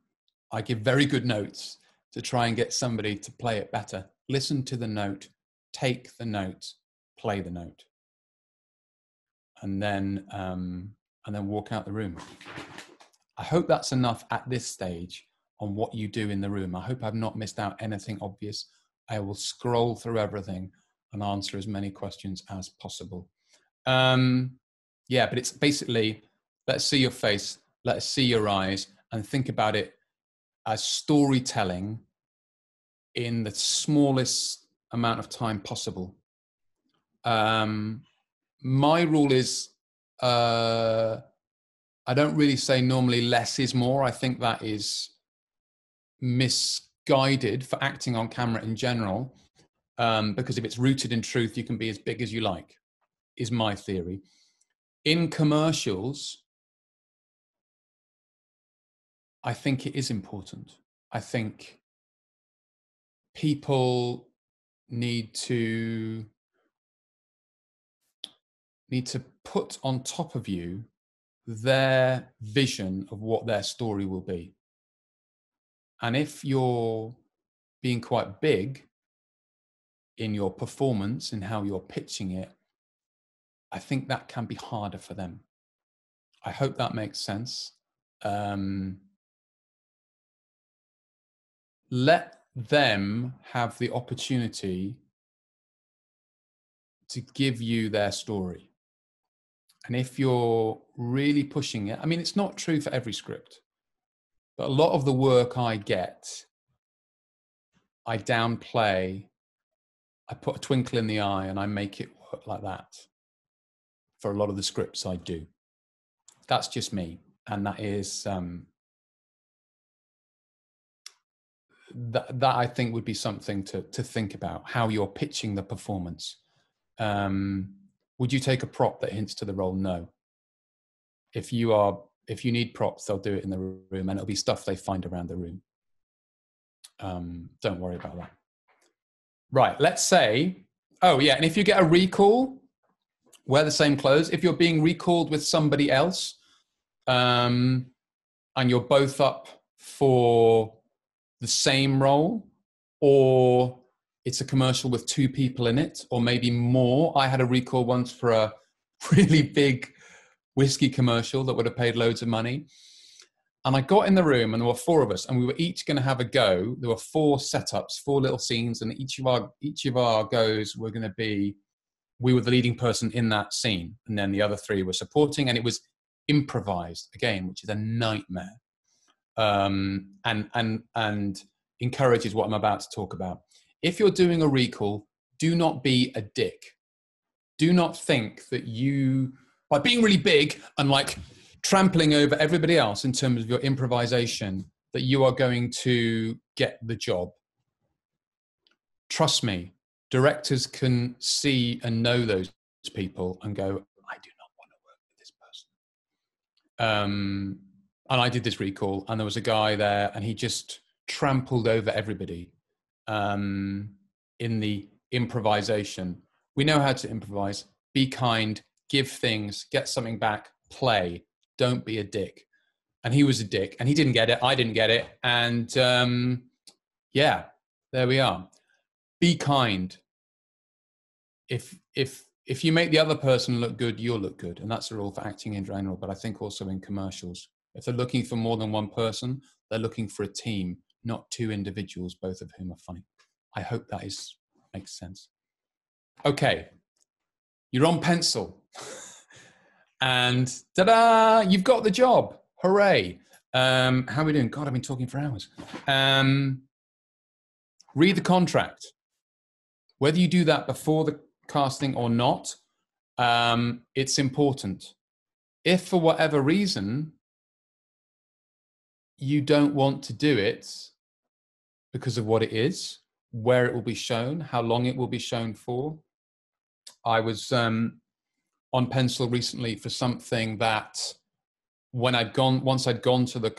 I give very good notes to try and get somebody to play it better. Listen to the note, take the note, play the note, and then um, and then walk out the room. I hope that's enough at this stage on what you do in the room. I hope I've not missed out anything obvious. I will scroll through everything and answer as many questions as possible. Um, yeah, but it's basically, let's see your face, let's see your eyes, and think about it as storytelling in the smallest amount of time possible. Um, my rule is, uh, I don't really say normally less is more. I think that is misguided for acting on camera in general, um, because if it's rooted in truth, you can be as big as you like, is my theory. In commercials, I think it is important. I think people need to need to put on top of you their vision of what their story will be. And if you're being quite big in your performance and how you're pitching it, I think that can be harder for them. I hope that makes sense. Um, let them have the opportunity to give you their story. And if you're really pushing it, I mean, it's not true for every script, but a lot of the work I get, I downplay, I put a twinkle in the eye and I make it work like that. For a lot of the scripts I do. That's just me. And that is, um, that, that I think would be something to, to think about, how you're pitching the performance. Um, would you take a prop that hints to the role? No. If you are, if you need props, they'll do it in the room and it'll be stuff they find around the room. Um, don't worry about that. Right, let's say, oh yeah, and if you get a recall, wear the same clothes. If you're being recalled with somebody else, um, and you're both up for the same role, or it's a commercial with two people in it, or maybe more. I had a recall once for a really big whiskey commercial that would have paid loads of money. And I got in the room and there were four of us and we were each going to have a go. There were four setups, four little scenes, and each of our, each of our goes were going to be, we were the leading person in that scene. And then the other three were supporting, and it was improvised again, which is a nightmare. Um, and, and, and encourages what I'm about to talk about. If you're doing a recall, do not be a dick. Do not think that you, by being really big and like trampling over everybody else in terms of your improvisation, that you are going to get the job. Trust me. Directors can see and know those people and go, I do not want to work with this person. Um, and I did this recall and there was a guy there and he just trampled over everybody um, in the improvisation. We know how to improvise. Be kind, give things, get something back, play. Don't be a dick. And he was a dick and he didn't get it. I didn't get it. And um, yeah, there we are. Be kind. If, if, if you make the other person look good, you'll look good. And that's the rule for acting in general, but I think also in commercials. If they're looking for more than one person, they're looking for a team, not two individuals, both of whom are funny. I hope that is, makes sense. Okay. You're on pencil. and ta-da, you've got the job. Hooray. Um, how are we doing? God, I've been talking for hours. Um, read the contract. Whether you do that before the casting or not, um, it's important. If for whatever reason you don't want to do it because of what it is, where it will be shown, how long it will be shown for. I was um, on pencil recently for something that when I'd gone, once I'd gone to the,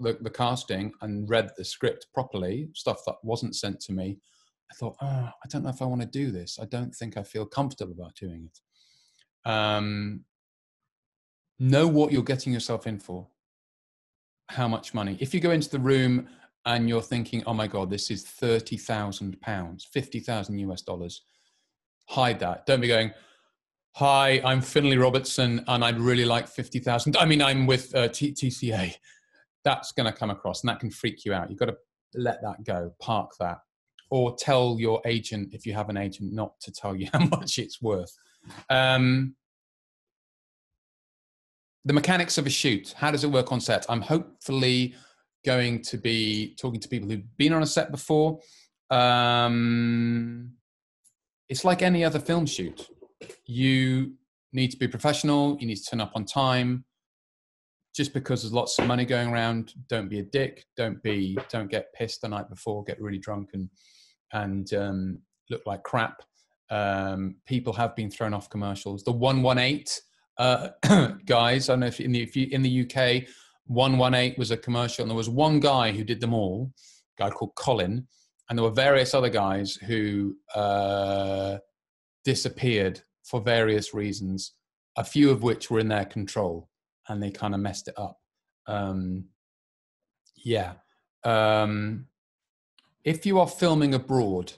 the, the casting and read the script properly, stuff that wasn't sent to me, I thought, oh, I don't know if I want to do this. I don't think I feel comfortable about doing it. Um, know what you're getting yourself in for. How much money? If you go into the room and you're thinking, oh my God, this is thirty thousand pounds, fifty thousand US dollars. Hide that. Don't be going, hi, I'm Finlay Robertson and I'd really like fifty thousand. I mean, I'm with uh, T C A. That's going to come across and that can freak you out. You've got to let that go, park that. Or tell your agent, if you have an agent, not to tell you how much it's worth. Um, the mechanics of a shoot. How does it work on set? I'm hopefully going to be talking to people who've been on a set before. Um, it's like any other film shoot. You need to be professional. You need to turn up on time. Just because there's lots of money going around, don't be a dick. Don't be, don't get pissed the night before, get really drunk and, and um, look like crap. Um, people have been thrown off commercials. The one one eight uh, guys, I don't know if in the, if you, in the U K, one one eight was a commercial, and there was one guy who did them all, a guy called Colin, and there were various other guys who uh, disappeared for various reasons, a few of which were in their control, and they kind of messed it up. Um, yeah. Um, if you are filming abroad,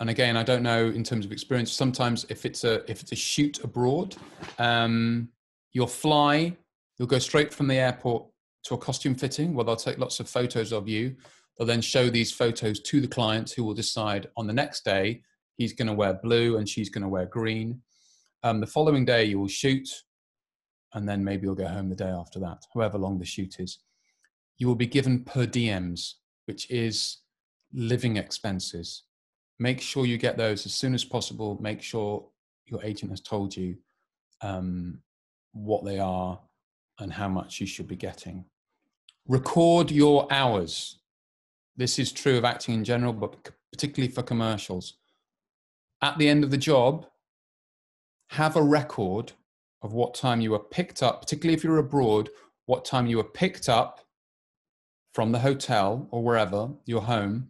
and again, I don't know in terms of experience, sometimes if it's a, if it's a shoot abroad, um, you'll fly, you'll go straight from the airport to a costume fitting where they'll take lots of photos of you. They'll then show these photos to the clients who will decide on the next day, he's going to wear blue and she's going to wear green. Um, the following day you will shoot, and then maybe you'll go home the day after that, however long the shoot is. You will be given per diems, which is living expenses. Make sure you get those as soon as possible. Make sure your agent has told you um, what they are and how much you should be getting. Record your hours. This is true of acting in general, but particularly for commercials. At the end of the job, have a record of what time you were picked up, particularly if you're abroad, what time you were picked up from the hotel or wherever, your home,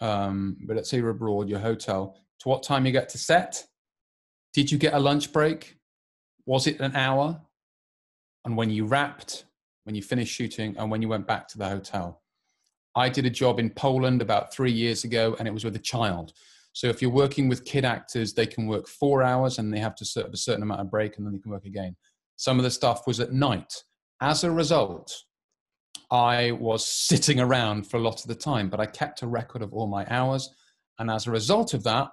um, but let's say you're abroad, your hotel, to what time you get to set. Did you get a lunch break? Was it an hour? And when you wrapped, when you finished shooting, and when you went back to the hotel. I did a job in Poland about three years ago, and it was with a child. So if you're working with kid actors, they can work four hours and they have to serve a certain amount of break and then they can work again. Some of the stuff was at night. As a result, I was sitting around for a lot of the time, but I kept a record of all my hours. And as a result of that,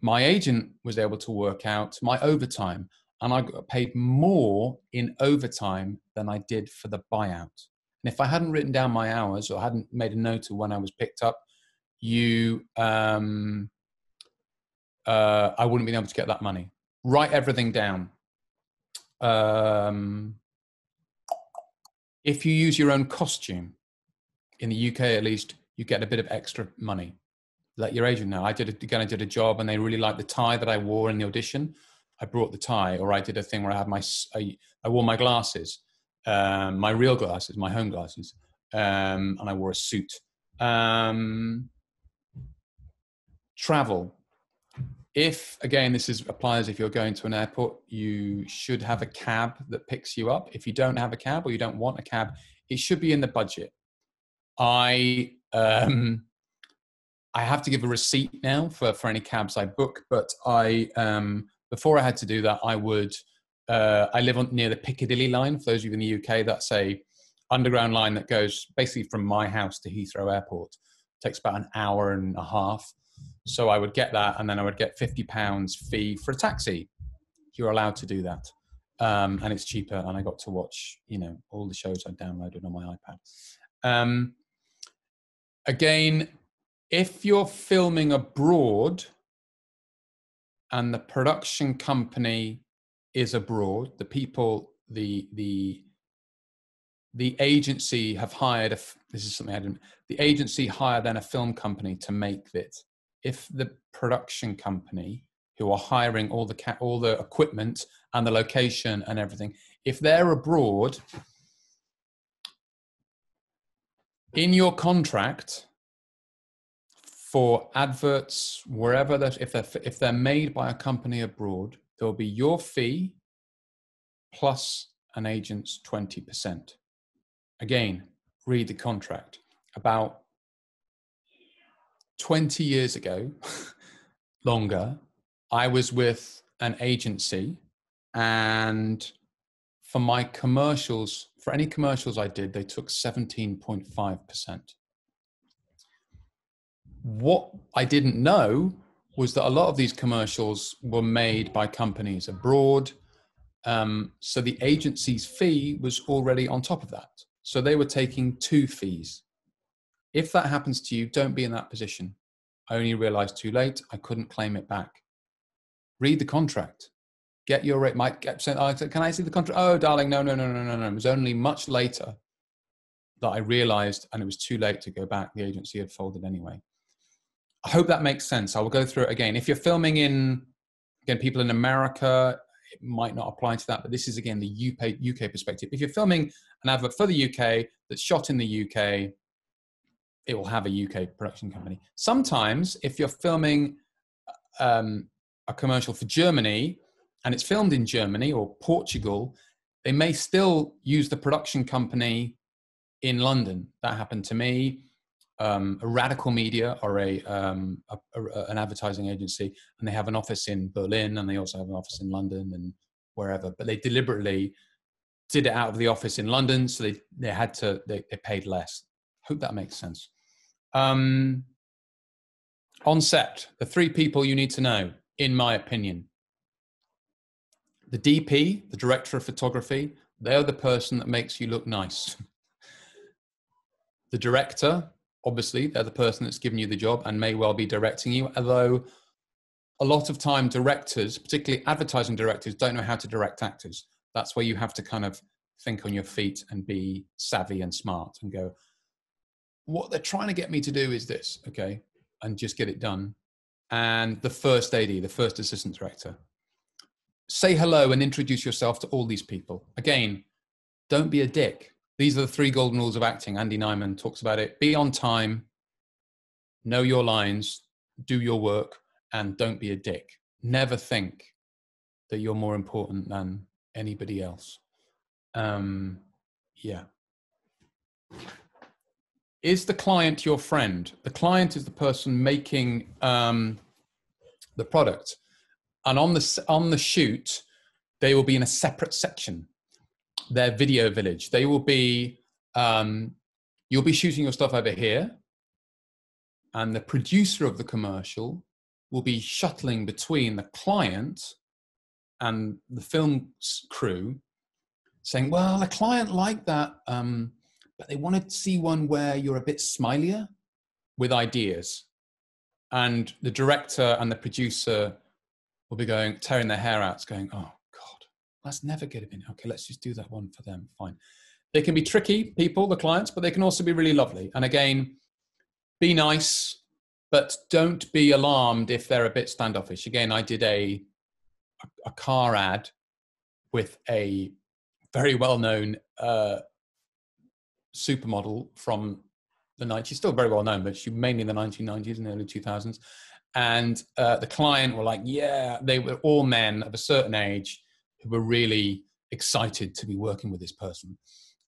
my agent was able to work out my overtime, and I got paid more in overtime than I did for the buyout. And if I hadn't written down my hours or hadn't made a note of when I was picked up, you, um, uh, I wouldn't be able to get that money. Write everything down. Um, if you use your own costume, in the U K at least, you get a bit of extra money. Let your agent know. I did a, again, I did a job and they really liked the tie that I wore in the audition. I brought the tie, or I did a thing where I had my, I, I wore my glasses, um, my real glasses, my home glasses, um, and I wore a suit. Um, Travel. If, again, this is applies if you're going to an airport, you should have a cab that picks you up. If you don't have a cab or you don't want a cab, it should be in the budget. I um, I have to give a receipt now for, for any cabs I book, but I um, before I had to do that, I would, uh, I live on near the Piccadilly line. For those of you in the U K, that's a underground line that goes basically from my house to Heathrow Airport. It takes about an hour and a half. So I would get that, and then I would get fifty pounds fee for a taxi. you're allowed to do that. Um, and it's cheaper, and I got to watch, you know, all the shows I downloaded on my iPad. Um, again, if you're filming abroad and the production company is abroad, the people, the, the, the agency have hired, a, this is something I didn't, the agency hired then a film company to make it. If the production company who are hiring all the ca all the equipment and the location and everything, if they're abroad, in your contract for adverts, wherever that, if they're, if they're made by a company abroad, there'll be your fee plus an agent's twenty percent. Again, read the contract. About twenty years ago, longer, I was with an agency, and for my commercials, for any commercials I did, they took seventeen point five percent. What I didn't know was that a lot of these commercials were made by companies abroad. Um, so the agency's fee was already on top of that. So they were taking two fees. If that happens to you, don't be in that position. I only realized too late, I couldn't claim it back. Read the contract. Get your rate. Mike kept saying, oh, can I see the contract? Oh, darling, no, no, no, no, no, no. It was only much later that I realized, and it was too late to go back. The agency had folded anyway. I hope that makes sense. I will go through it again. If you're filming in, again, people in America, it might not apply to that, but this is, again, the U K perspective. If you're filming an advert for the U K that's shot in the U K, it will have a U K production company. Sometimes if you're filming um, a commercial for Germany and it's filmed in Germany or Portugal, they may still use the production company in London. That happened to me. Um, a Radical Media or a, um, a, a an advertising agency, and they have an office in Berlin, and they also have an office in London and wherever, but they deliberately did it out of the office in London, so they, they had to, they, they paid less. Hope that makes sense. Um, on set, the three people you need to know, in my opinion. The D P, the director of photography, they're the person that makes you look nice. The director, obviously, they're the person that's given you the job and may well be directing you, although a lot of time directors, particularly advertising directors, don't know how to direct actors. That's where you have to kind of think on your feet and be savvy and smart and go, what they're trying to get me to do is this, okay, and just get it done. And the first A D, the first assistant director. Say hello and introduce yourself to all these people. Again, don't be a dick. These are the three golden rules of acting. Andy Nyman talks about it. Be on time, know your lines, do your work, and don't be a dick. Never think that you're more important than anybody else. Um, yeah. Is the client your friend? The client is the person making um, the product. And on the, on the shoot, they will be in a separate section. Their video village. They will be, um, you'll be shooting your stuff over here, and the producer of the commercial will be shuttling between the client and the film crew saying, well, the client liked that, um, but they wanted to see one where you're a bit smilier with ideas. And the director and the producer will be going, tearing their hair out, going, oh, that's never good. Okay, let's just do that one for them. Fine. They can be tricky people, the clients, but they can also be really lovely. And again, be nice, but don't be alarmed if they're a bit standoffish. Again, I did a, a car ad with a very well-known uh, supermodel from the nineties. She's still very well-known, but she mainly in the nineteen nineties and early two thousands. And uh, the client were like, yeah, they were all men of a certain age who were really excited to be working with this person.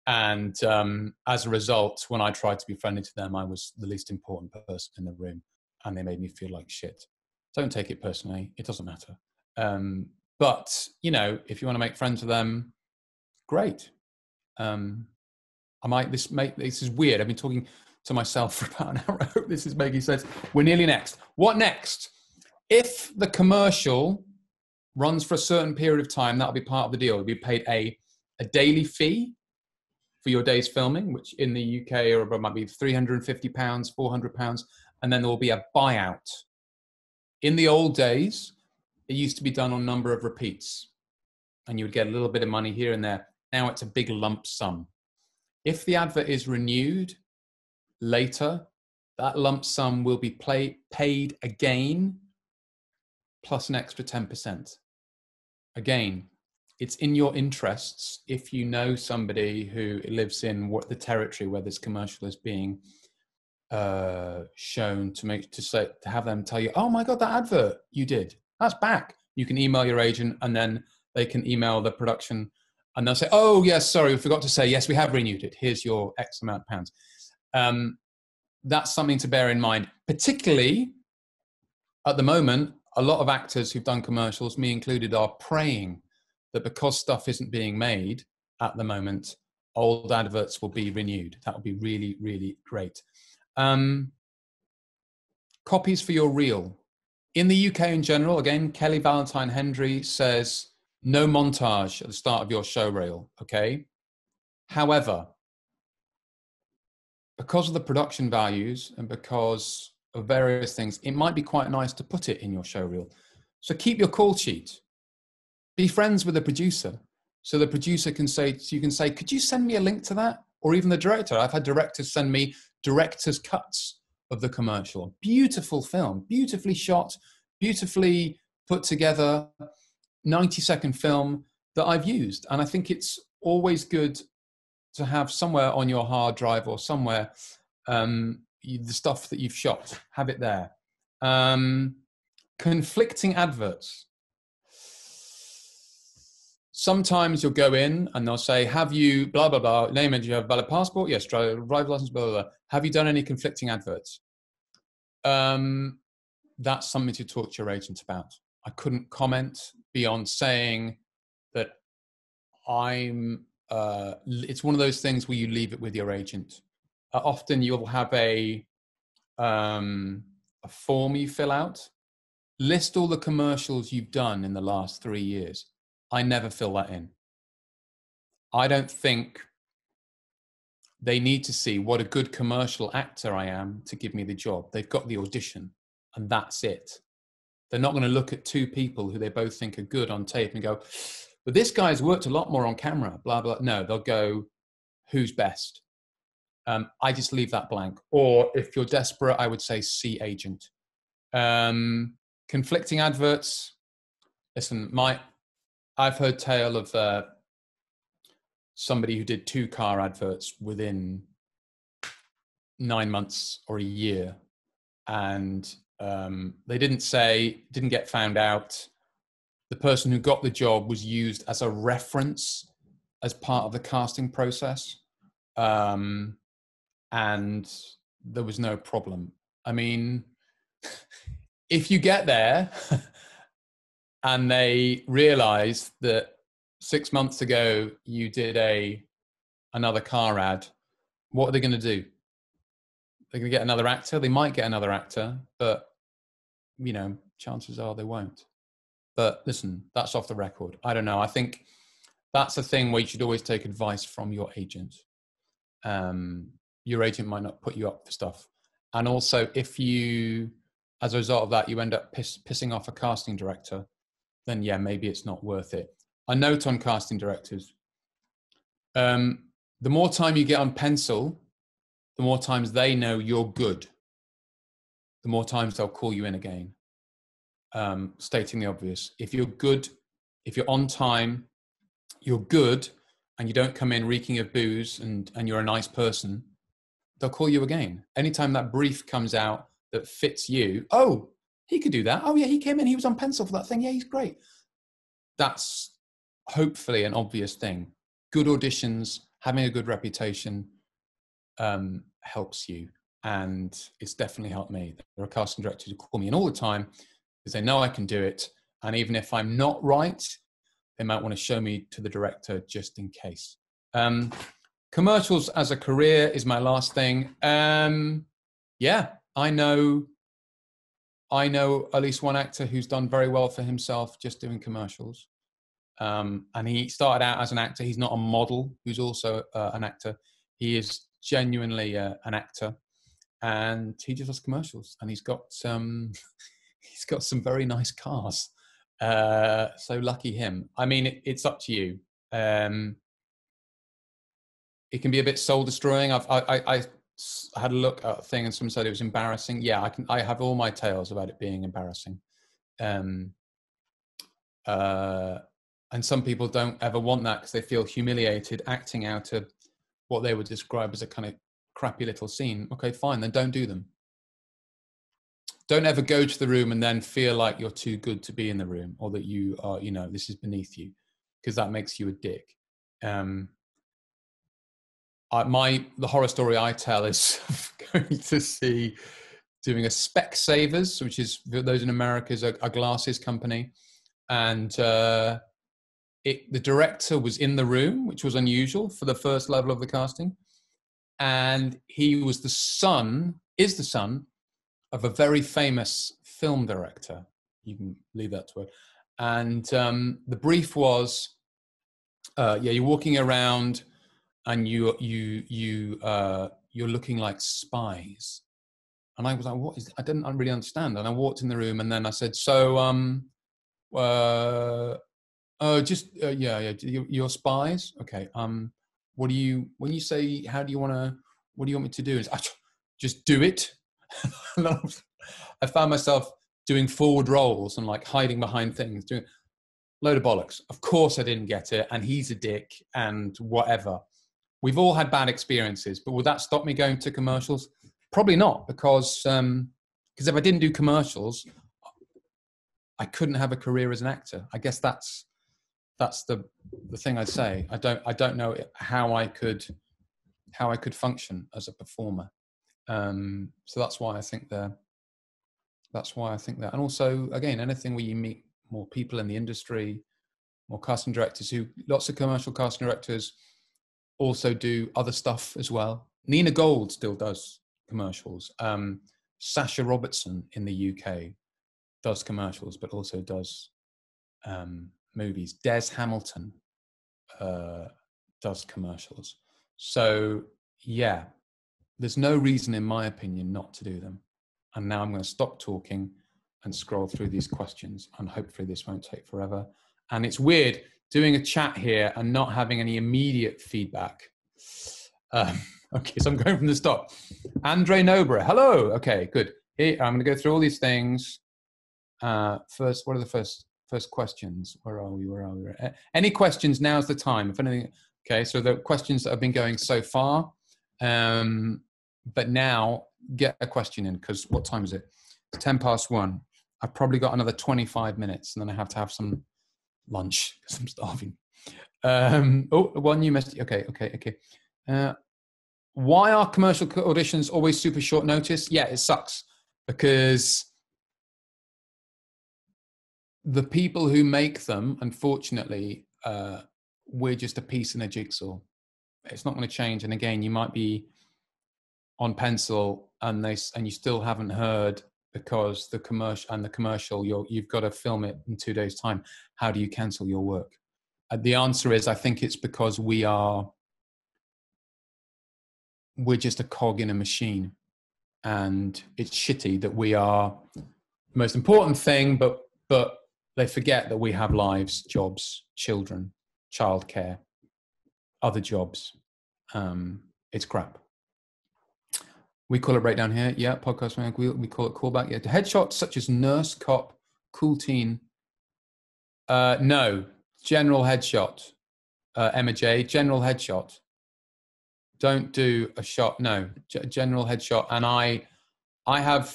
And um, as a result, when I tried to be friendly to them, I was the least important person in the room, and they made me feel like shit. Don't take it personally, it doesn't matter. Um, but, you know, if you want to make friends with them, great. Um, I might, this, make, this is weird. I've been talking to myself for about an hour. I hope this is making sense. We're nearly next. What next? If the commercial runs for a certain period of time. That'll be part of the deal. You'll be paid a, a daily fee for your day's filming, which in the U K or abroad might be three hundred and fifty pounds, four hundred pounds. And then there'll be a buyout. In the old days, it used to be done on number of repeats, and you would get a little bit of money here and there. Now it's a big lump sum. If the advert is renewed later, that lump sum will be play, paid again, plus an extra ten percent. Again, it's in your interests if you know somebody who lives in what the territory where this commercial is being uh, shown to make to say to have them tell you, "Oh my God, that advert you did, that's back." You can email your agent, and then they can email the production, and they'll say, "Oh yes, sorry, we forgot to say yes, we have renewed it. Here's your X amount of pounds." Um, that's something to bear in mind, particularly at the moment. A lot of actors who've done commercials, me included, are praying that because stuff isn't being made at the moment, old adverts will be renewed. That would be really, really great. Um, copies for your reel. In the U K in general, again, Kelly Valentine Hendry says, no montage at the start of your show reel, okay? However, because of the production values and because of various things, it might be quite nice to put it in your show reel. So keep your call sheet. Be friends with the producer. So the producer can say, so you can say, could you send me a link to that? Or even the director. I've had directors send me director's cuts of the commercial. Beautiful film, beautifully shot, beautifully put together, ninety second film that I've used. And I think it's always good to have somewhere on your hard drive or somewhere, um, the stuff that you've shot, have it there. Um, conflicting adverts. Sometimes you'll go in and they'll say, have you, blah, blah, blah, name and you have a valid passport? Yes, driver's license, blah, blah, blah. Have you done any conflicting adverts? Um, that's something to talk to your agent about. I couldn't comment beyond saying that I'm, uh, it's one of those things where you leave it with your agent. Often you'll have a, um, a form you fill out. List all the commercials you've done in the last three years. I never fill that in. I don't think they need to see what a good commercial actor I am to give me the job. They've got the audition and that's it. They're not going to look at two people who they both think are good on tape and go, but this guy's worked a lot more on camera, blah, blah. No, they'll go, who's best? Um, I just leave that blank. Or if you're desperate, I would say see agent. Um, conflicting adverts. Listen, my, I've heard tale of uh, somebody who did two car adverts within nine months or a year. And um, they didn't say, didn't get found out. The person who got the job was used as a reference as part of the casting process. Um, and there was no problem. I mean, if you get there and they realize that six months ago you did a another car ad, what are they going to do? They're going to get another actor. They might get another actor, but you know, chances are they won't. But listen, that's off the record. I don't know. I think that's a thing where you should always take advice from your agent. Um, your agent might not put you up for stuff. And also if you, as a result of that, you end up piss, pissing off a casting director, then yeah, maybe it's not worth it. A note on casting directors. Um, the more time you get on pencil, the more times they know you're good, the more times they'll call you in again. Um, stating the obvious. If you're good, if you're on time, you're good, and you don't come in reeking of booze and, and you're a nice person, they'll call you again. Anytime that brief comes out that fits you, oh, he could do that. Oh yeah, he came in, he was on pencil for that thing. Yeah, he's great. That's hopefully an obvious thing. Good auditions, having a good reputation um, helps you. And it's definitely helped me. There are casting directors who call me in all the time because they know I can do it. And even if I'm not right, they might want to show me to the director just in case. Um, commercials as a career is my last thing. Um, yeah, I know I know at least one actor who's done very well for himself just doing commercials. Um, and he started out as an actor. He's not a model who's also uh, an actor. He is genuinely uh, an actor, and he just does commercials, and he's got some, he's got some very nice cars. Uh, so lucky him. I mean, it, it's up to you. Um, it can be a bit soul destroying. I've, I, I, I, I had a look at a thing and someone said it was embarrassing. Yeah, I can. I have all my tales about it being embarrassing. Um, uh, and some people don't ever want that because they feel humiliated acting out of what they would describe as a kind of crappy little scene. Okay, fine, then don't do them. Don't ever go to the room and then feel like you're too good to be in the room, or that you are, you know, this is beneath you, because that makes you a dick. Um, Uh, my the horror story I tell is going to see doing a Specsavers, which is, for those in America, is a, a glasses company, and uh, it, the director was in the room, which was unusual for the first level of the casting, and he was the son is the son of a very famous film director. You can leave that to it. And um, the brief was, uh, yeah, you're walking around. And you, you, you, uh, you're looking like spies. And I was like, what is that? I didn't really understand. And I walked in the room, and then I said, so, um, uh, uh just, uh, yeah, yeah, you, you're spies. Okay. Um, what do you, when you say, how do you want to, what do you want me to do? Is I just do it. I found myself doing forward rolls and like hiding behind things, doing a load of bollocks. Of course I didn't get it. And he's a dick and whatever. We've all had bad experiences, but would that stop me going to commercials? Probably not, because um, because if I didn't do commercials, I couldn't have a career as an actor. I guess that's that's the the thing I'd say. I don't I don't know how I could how I could function as a performer. Um, so that's why I think that that's why I think that. And also, again, anything where you meet more people in the industry, more casting directors who lots of commercial casting directors. Also do other stuff as well. Nina Gold still does commercials. Um, Sasha Robertson in the U K does commercials, but also does um, movies. Des Hamilton uh, does commercials. So yeah, there's no reason, in my opinion, not to do them. And now I'm going to stop talking and scroll through these questions, and hopefully this won't take forever. And it's weird doing a chat here and not having any immediate feedback. Um, okay, so I'm going from the top. Andre Nobra, hello. Okay, good. Here, I'm going to go through all these things. Uh, first, what are the first first questions? Where are we? Where are we? Uh, any questions? Now's the time. If anything, okay. So the questions that have been going so far, um, but now get a question in, because what time is it? It's ten past one. I've probably got another twenty-five minutes, and then I have to have some lunch because I'm starving. Um, oh, one new message. Okay, okay, okay. Uh, why are commercial auditions always super short notice? Yeah, it sucks, because the people who make them, unfortunately, uh, we're just a piece in a jigsaw. It's not going to change. And again, you might be on pencil, and they and you still haven't heard. Because the commercial and the commercial, you're, you've got to film it in two days' time. How do you cancel your work? Uh, the answer is, I think it's because we are, we're just a cog in a machine, and it's shitty that we are the most important thing, but, but they forget that we have lives, jobs, children, childcare, other jobs. Um, it's crap. We call it breakdown here. Yeah, podcast. We call it callback. Yeah, headshots such as nurse, cop, cool teen. Uh, no, general headshot. Uh, Emma J, general headshot. Don't do a shot. No, G general headshot. And I, I have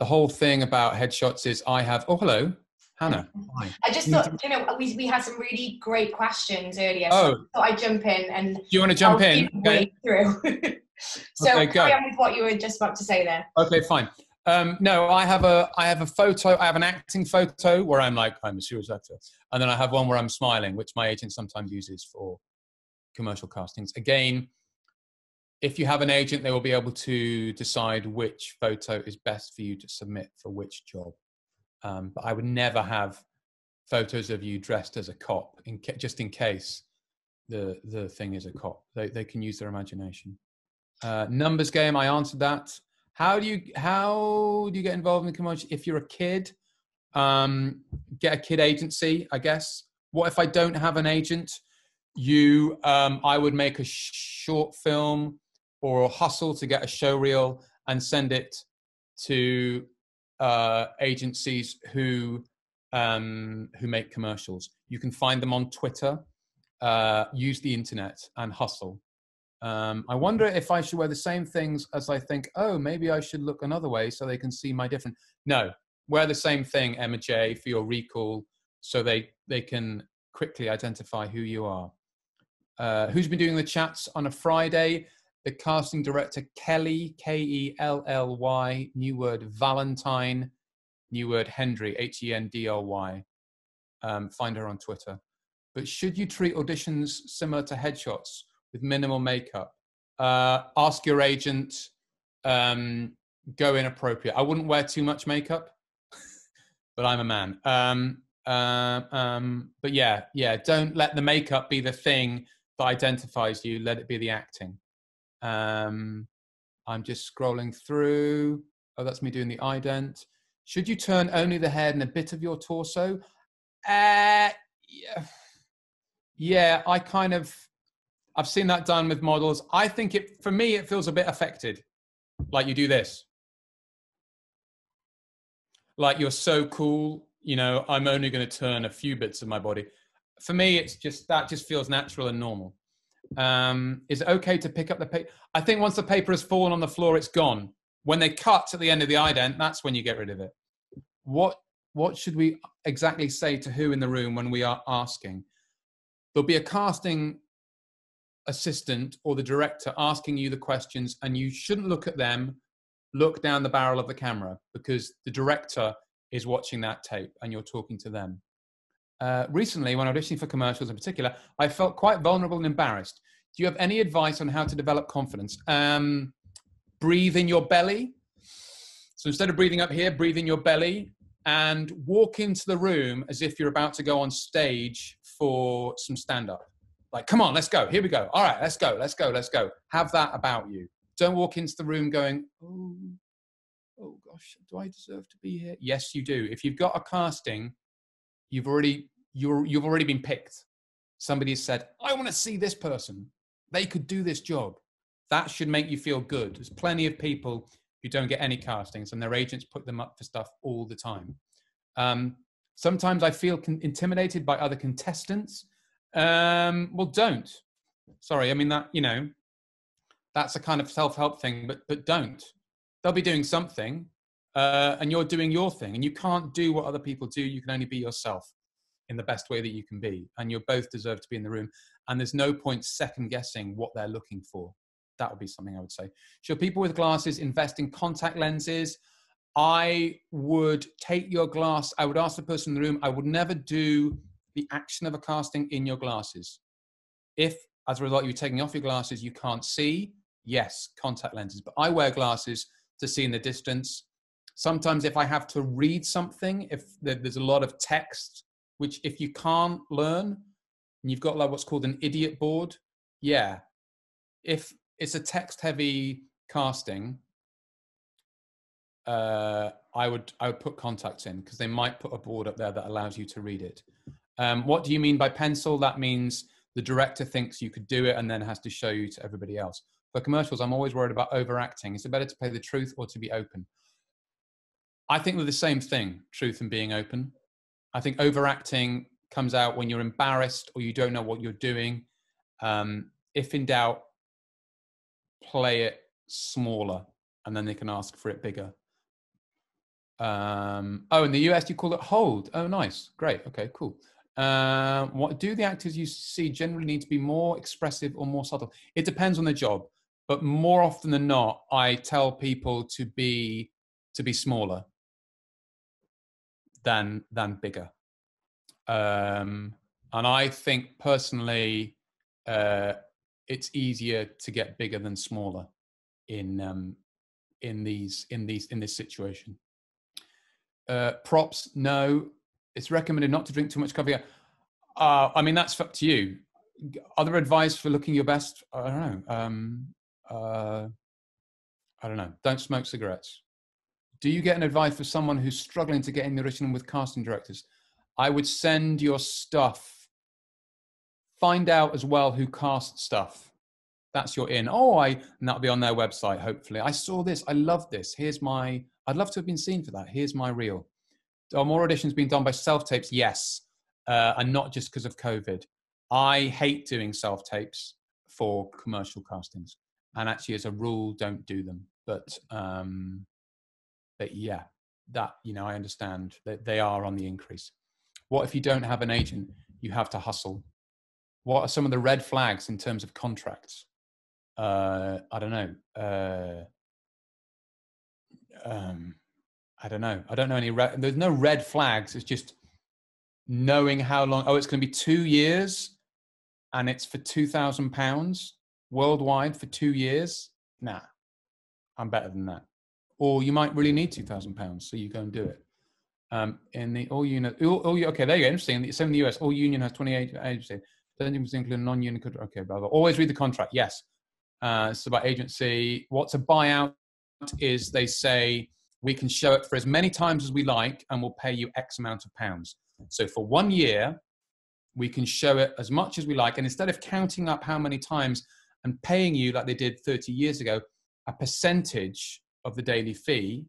the whole thing about headshots is I have. Oh, hello, Hannah. Hi. I just thought, you know, we we had some really great questions earlier. So oh, I thought I'd jump in and. Do you want to jump I'll in? Okay. Through. So okay, carry on with what you were just about to say there. Okay, fine. Um, no, I have a, I have a photo. I have an acting photo where I'm like, I'm a serious actor. And then I have one where I'm smiling, which my agent sometimes uses for commercial castings. Again, if you have an agent, they will be able to decide which photo is best for you to submit for which job. Um, but I would never have photos of you dressed as a cop, in ca just in case the, the thing is a cop. They, they can use their imagination. Uh, numbers game, I answered that. How do you, how do you get involved in the commercial? If you're a kid, um, get a kid agency, I guess. What if I don't have an agent? You, um, I would make a short film or a hustle to get a showreel and send it to uh, agencies who, um, who make commercials. You can find them on Twitter, uh, use the internet and hustle. Um, I wonder if I should wear the same things as I think, oh, maybe I should look another way so they can see my different. No, wear the same thing, Emma J, for your recall so they, they can quickly identify who you are. Uh, who's been doing the chats on a Friday? The casting director, Kelly, K E L L Y, new word, Valentine, new word, Hendry, H E N D R Y. Um, find her on Twitter. But should you treat auditions similar to headshots with minimal makeup? Uh, ask your agent, um, go inappropriate. I wouldn't wear too much makeup, but I'm a man. Um, uh, um, but yeah, yeah, don't let the makeup be the thing that identifies you. Let it be the acting. Um, I'm just scrolling through. Oh, that's me doing the ident. Should you turn only the head and a bit of your torso? Uh, yeah. yeah, I kind of, I've seen that done with models. I think it, for me, it feels a bit affected. Like you do this. Like you're so cool, you know, I'm only going to turn a few bits of my body. For me, it's just, that just feels natural and normal. Um, is it okay to pick up the paper? I think once the paper has fallen on the floor, it's gone. When they cut at the end of the ident, that's when you get rid of it. What, what should we exactly say to who in the room when we are asking? There'll be a casting assistant or the director asking you the questions, and you shouldn't look at them. Look down the barrel of the camera, because the director is watching that tape and you're talking to them. Uh, recently, when auditioning for commercials in particular, I felt quite vulnerable and embarrassed. Do you have any advice on how to develop confidence? Um, breathe in your belly. So instead of breathing up here, breathe in your belly and walk into the room as if you're about to go on stage for some stand-up. Like, come on, let's go. Here we go. All right, let's go. Let's go. Let's go. Have that about you. Don't walk into the room going, oh, oh gosh, do I deserve to be here? Yes, you do. If you've got a casting, You've already, you're, you've already been picked. Somebody has said, I want to see this person. They could do this job. That should make you feel good. There's plenty of people who don't get any castings and their agents put them up for stuff all the time. Um, sometimes I feel con intimidated by other contestants. Um, well, don't. Sorry, I mean, that, you know, that's a kind of self-help thing, but, but don't. They'll be doing something. Uh, and you're doing your thing, and you can't do what other people do. You can only be yourself in the best way that you can be, and you both deserve to be in the room, and there's no point second guessing what they're looking for. That would be something I would say. Should people with glasses invest in contact lenses? I would take your glass. I would ask the person in the room. I would never do the action of a casting in your glasses. If, as a result, you're taking off your glasses, you can't see, yes, contact lenses. But I wear glasses to see in the distance. Sometimes if I have to read something, if there's a lot of text, which if you can't learn, and you've got like what's called an idiot board, yeah. If it's a text-heavy casting, uh, I would I would put contacts in, because they might put a board up there that allows you to read it. Um, what do you mean by pencil? That means the director thinks you could do it and then has to show you to everybody else. For commercials, I'm always worried about overacting. Is it better to play the truth or to be open? I think they're the same thing, truth and being open. I think overacting comes out when you're embarrassed or you don't know what you're doing. Um, if in doubt, play it smaller and then they can ask for it bigger. Um, oh, in the U S you call it hold. Oh, nice. Great. Okay, cool. Uh, what do the actors you see generally need to be more expressive or more subtle? It depends on the job, but more often than not, I tell people to be, to be smaller than than bigger, um, and I think personally, uh, it's easier to get bigger than smaller in um, in these in these in this situation. Uh, props, no. It's recommended not to drink too much coffee. Uh, I mean, that's up to you. Other advice for looking your best? I don't know. Um, uh, I don't know. Don't smoke cigarettes. Do you get an advice for someone who's struggling to get in the written with casting directors? I would send your stuff. Find out as well who casts stuff. That's your in. Oh, I, and that'll be on their website, hopefully. I saw this. I love this. Here's my, I'd love to have been seen for that. Here's my reel. Are more auditions being done by self-tapes? Yes. Uh, and not just because of COVID. I hate doing self-tapes for commercial castings. And actually, as a rule, don't do them. But, um, but yeah, that, you know, I understand that they are on the increase. What if you don't have an agent? You have to hustle. What are some of the red flags in terms of contracts? Uh, I don't know. Uh, um, I don't know. I don't know any red, there's no red flags. It's just knowing how long, oh, it's going to be two years and it's for two thousand pounds worldwide for two years. Nah, I'm better than that. Or you might really need two thousand pounds. So you go and do it. Um, in the all union, all, all, okay, there you go. Interesting. So in the U S, all union has twenty-eight agency. Doesn't include non-union. Okay, blah, blah. Always read the contract. Yes. Uh, it's about agency. What's a buyout is they say, we can show it for as many times as we like and we'll pay you X amount of pounds. So for one year, we can show it as much as we like. And instead of counting up how many times and paying you like they did thirty years ago, a percentage of the daily fee,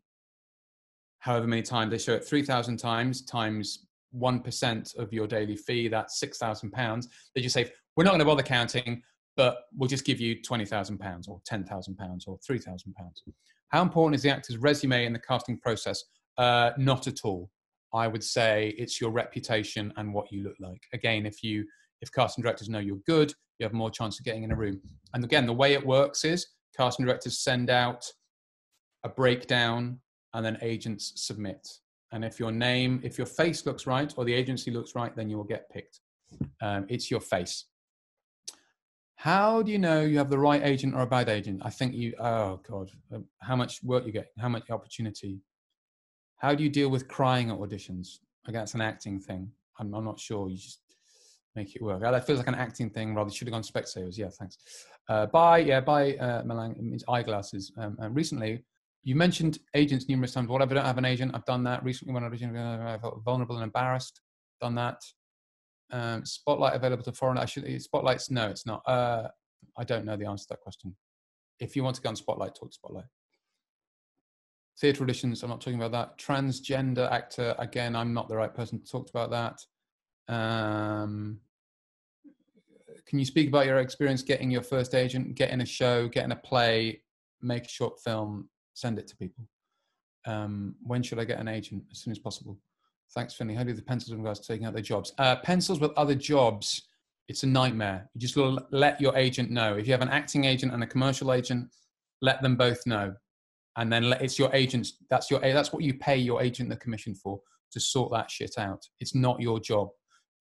however many times they show it, three thousand times times one percent of your daily fee, that's six thousand pounds. They just say, we're not going to bother counting, but we'll just give you twenty thousand pounds or ten thousand pounds or three thousand pounds. How important is the actor's resume in the casting process? Uh, not at all. I would say it's your reputation and what you look like. Again, if you, if casting directors know you're good, you have more chance of getting in a room. And again, the way it works is casting directors send out a breakdown and then agents submit. And if your name, if your face looks right or the agency looks right, then you will get picked. Um, it's your face. How do you know you have the right agent or a bad agent? I think you, oh God, how much work you get, how much opportunity. How do you deal with crying at auditions? I guess it's an acting thing. I'm, I'm not sure. You just make it work. That feels like an acting thing. Rather, should have gone Specsavers. Yeah, thanks. Uh, buy, yeah, buy uh, Malang, it means eyeglasses. Um, and recently, you mentioned agents numerous times. Whatever, I don't have an agent. I've done that. Recently, when I auditioned, I felt vulnerable and embarrassed. Done that. Um, Spotlight available to foreign. I should, Spotlight's, no, it's not. Uh, I don't know the answer to that question. If you want to go on Spotlight, talk to Spotlight. Theatre auditions, I'm not talking about that. Transgender actor, again, I'm not the right person to talk about that. Um, can you speak about your experience getting your first agent, getting a show, getting a play, make a short film, send it to people? Um, when should I get an agent? As soon as possible. Thanks, Finlay. How do the pencils and guys taking out their jobs? Uh, pencils with other jobs, it's a nightmare. You just let your agent know. If you have an acting agent and a commercial agent, let them both know. And then it's your agent's, that's your, that's what you pay your agent the commission for, to sort that shit out. It's not your job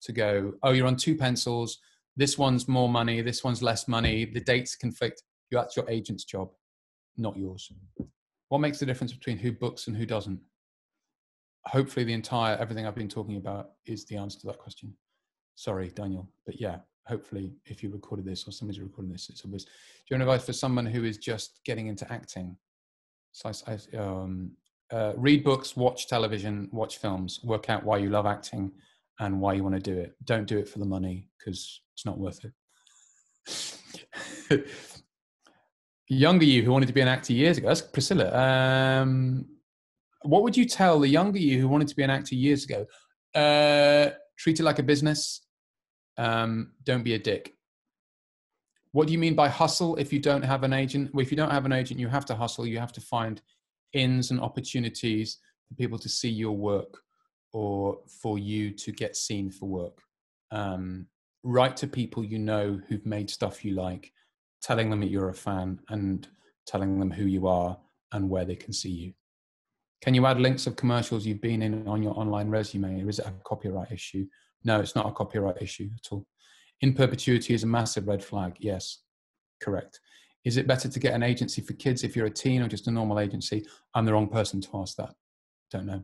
to go, oh, you're on two pencils. This one's more money. This one's less money. The dates conflict. That's your agent's job, not yours. What makes the difference between who books and who doesn't? Hopefully the entire, everything I've been talking about is the answer to that question. Sorry, Daniel, but yeah. Hopefully, if you recorded this or somebody's recording this, it's obvious. Do you want advice for someone who is just getting into acting? So I, um, uh, read books, watch television, watch films, work out why you love acting and why you want to do it. Don't do it for the money because it's not worth it. Younger you who wanted to be an actor years ago. That's Priscilla. Um, what would you tell the younger you who wanted to be an actor years ago? Uh, treat it like a business. Um, don't be a dick. What do you mean by hustle if you don't have an agent? Well, if you don't have an agent, you have to hustle. You have to find ins and opportunities for people to see your work or for you to get seen for work. Um, write to people you know who've made stuff you like, telling them that you're a fan and telling them who you are and where they can see you. Can you add links of commercials you've been in on your online resume? Or is it a copyright issue? No, it's not a copyright issue at all. In perpetuity is a massive red flag, yes. Correct. Is it better to get an agency for kids if you're a teen or just a normal agency? I'm the wrong person to ask that. Don't know.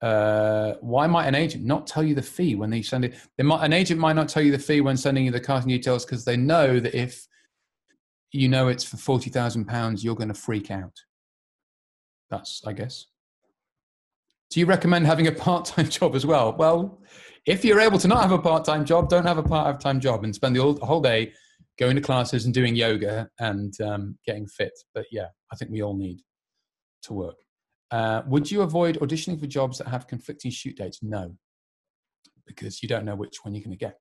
Uh, why might an agent not tell you the fee when they send it? They might, an agent might not tell you the fee when sending you the casting details because they know that if you know it's for forty thousand pounds, you're going to freak out. That's, I guess. Do you recommend having a part-time job as well? Well, if you're able to not have a part-time job, don't have a part-time job and spend the whole, the whole day going to classes and doing yoga and um, getting fit. But yeah, I think we all need to work. Uh, would you avoid auditioning for jobs that have conflicting shoot dates? No, because you don't know which one you're going to get.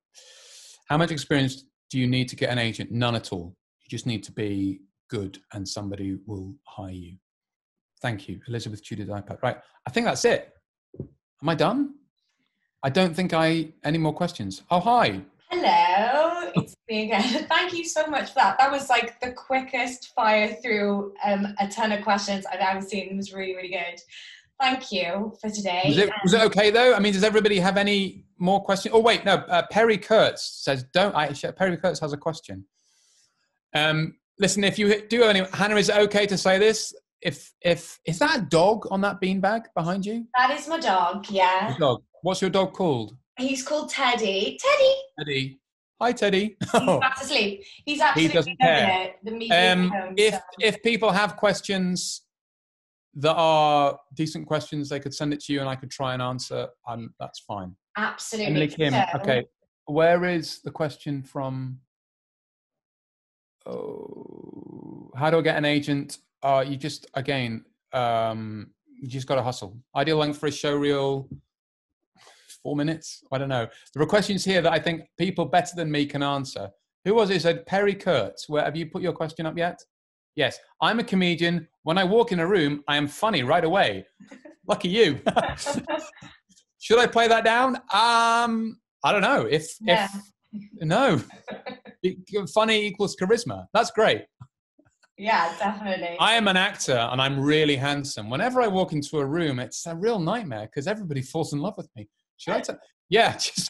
How much experience do you need to get an agent? None at all. You just need to be good and somebody will hire you. Thank you, Elizabeth Tudor Dipad. Right, I think that's it. Am I done? I don't think I, any more questions. Oh, hi. Hello, it's me again. Thank you so much for that. That was like the quickest fire through um, a ton of questions I've ever seen. It was really, really good. Thank you for today. Was it, was it okay though? I mean, does everybody have any more questions? Oh wait, no, uh, Perry Kurtz says, don't, I, Perry Kurtz has a question. Um, listen, if you do have any, Hannah, is it okay to say this? If, if, is that a dog on that beanbag behind you? That is my dog, yeah. Your dog. What's your dog called? He's called Teddy. Teddy. Teddy. Hi, Teddy. He's fast asleep. He's absolutely there. He um, if, so. if people have questions that are decent questions, they could send it to you and I could try and answer. Um, that's fine. Absolutely. Emily Kim. So. Okay. Where is the question from? Oh, how do I get an agent? Uh, you just, again, um, you just got to hustle. Ideal length for a show reel. Four minutes? I don't know. There are questions here that I think people better than me can answer. Who was it? It said Perry Kurtz. Where have you put your question up yet? Yes. I'm a comedian. When I walk in a room, I am funny right away. Lucky you. Should I play that down? Um, I don't know. If, yeah. if no, funny equals charisma. That's great. Yeah, definitely. I am an actor and I'm really handsome. Whenever I walk into a room, it's a real nightmare because everybody falls in love with me. Should I tell? Yeah, just,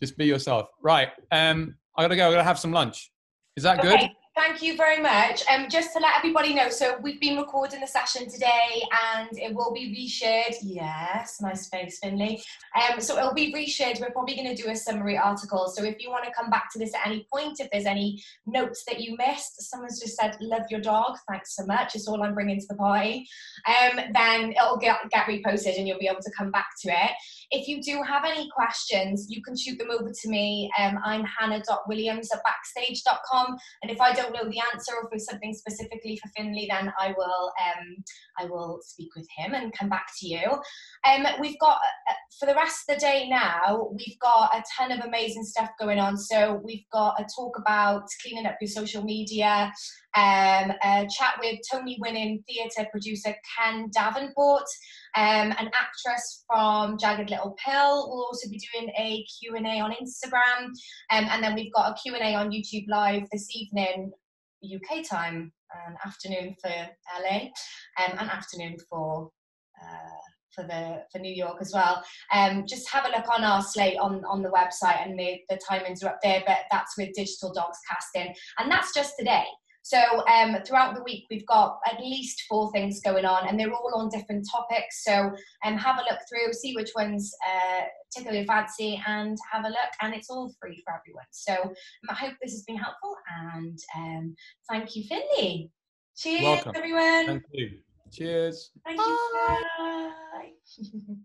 just be yourself. Right. Um, I gotta go. I gotta have some lunch. Is that okay, good? Thank you very much. Um, just to let everybody know, so we've been recording the session today, and it will be reshared. Yes, nice face, Finlay. Um, so it'll be reshared. We're probably going to do a summary article. So if you want to come back to this at any point, if there's any notes that you missed, someone's just said love your dog. Thanks so much. It's all I'm bringing to the party. Um, then it'll get get reposted, and you'll be able to come back to it. If you do have any questions, you can shoot them over to me. Um, I'm hannah dot williams at backstage dot com, and if I don't know the answer or for something specifically for Finlay, then I will um, I will speak with him and come back to you. Um, we've got, uh, for the rest of the day now, we've got a ton of amazing stuff going on. So we've got a talk about cleaning up your social media, um, a chat with Tony winning theatre producer Ken Davenport, um, an actress from Jagged Little Pill. We'll also be doing a Q and A on Instagram, um, and then we've got a Q and A on YouTube Live this evening, U K time, and afternoon for L A, um, and afternoon for uh, for the for New York as well. Um, just have a look on our slate on on the website, and the the timings are up there. But that's with Digital Dogs Casting, and that's just today. So um, throughout the week, we've got at least four things going on, and they're all on different topics. So um, have a look through, see which ones uh, tickle your fancy, and have a look. And it's all free for everyone. So um, I hope this has been helpful, and um, thank you, Finlay. Cheers, Welcome. Everyone. Thank you. Cheers. Thank Bye. You. Bye.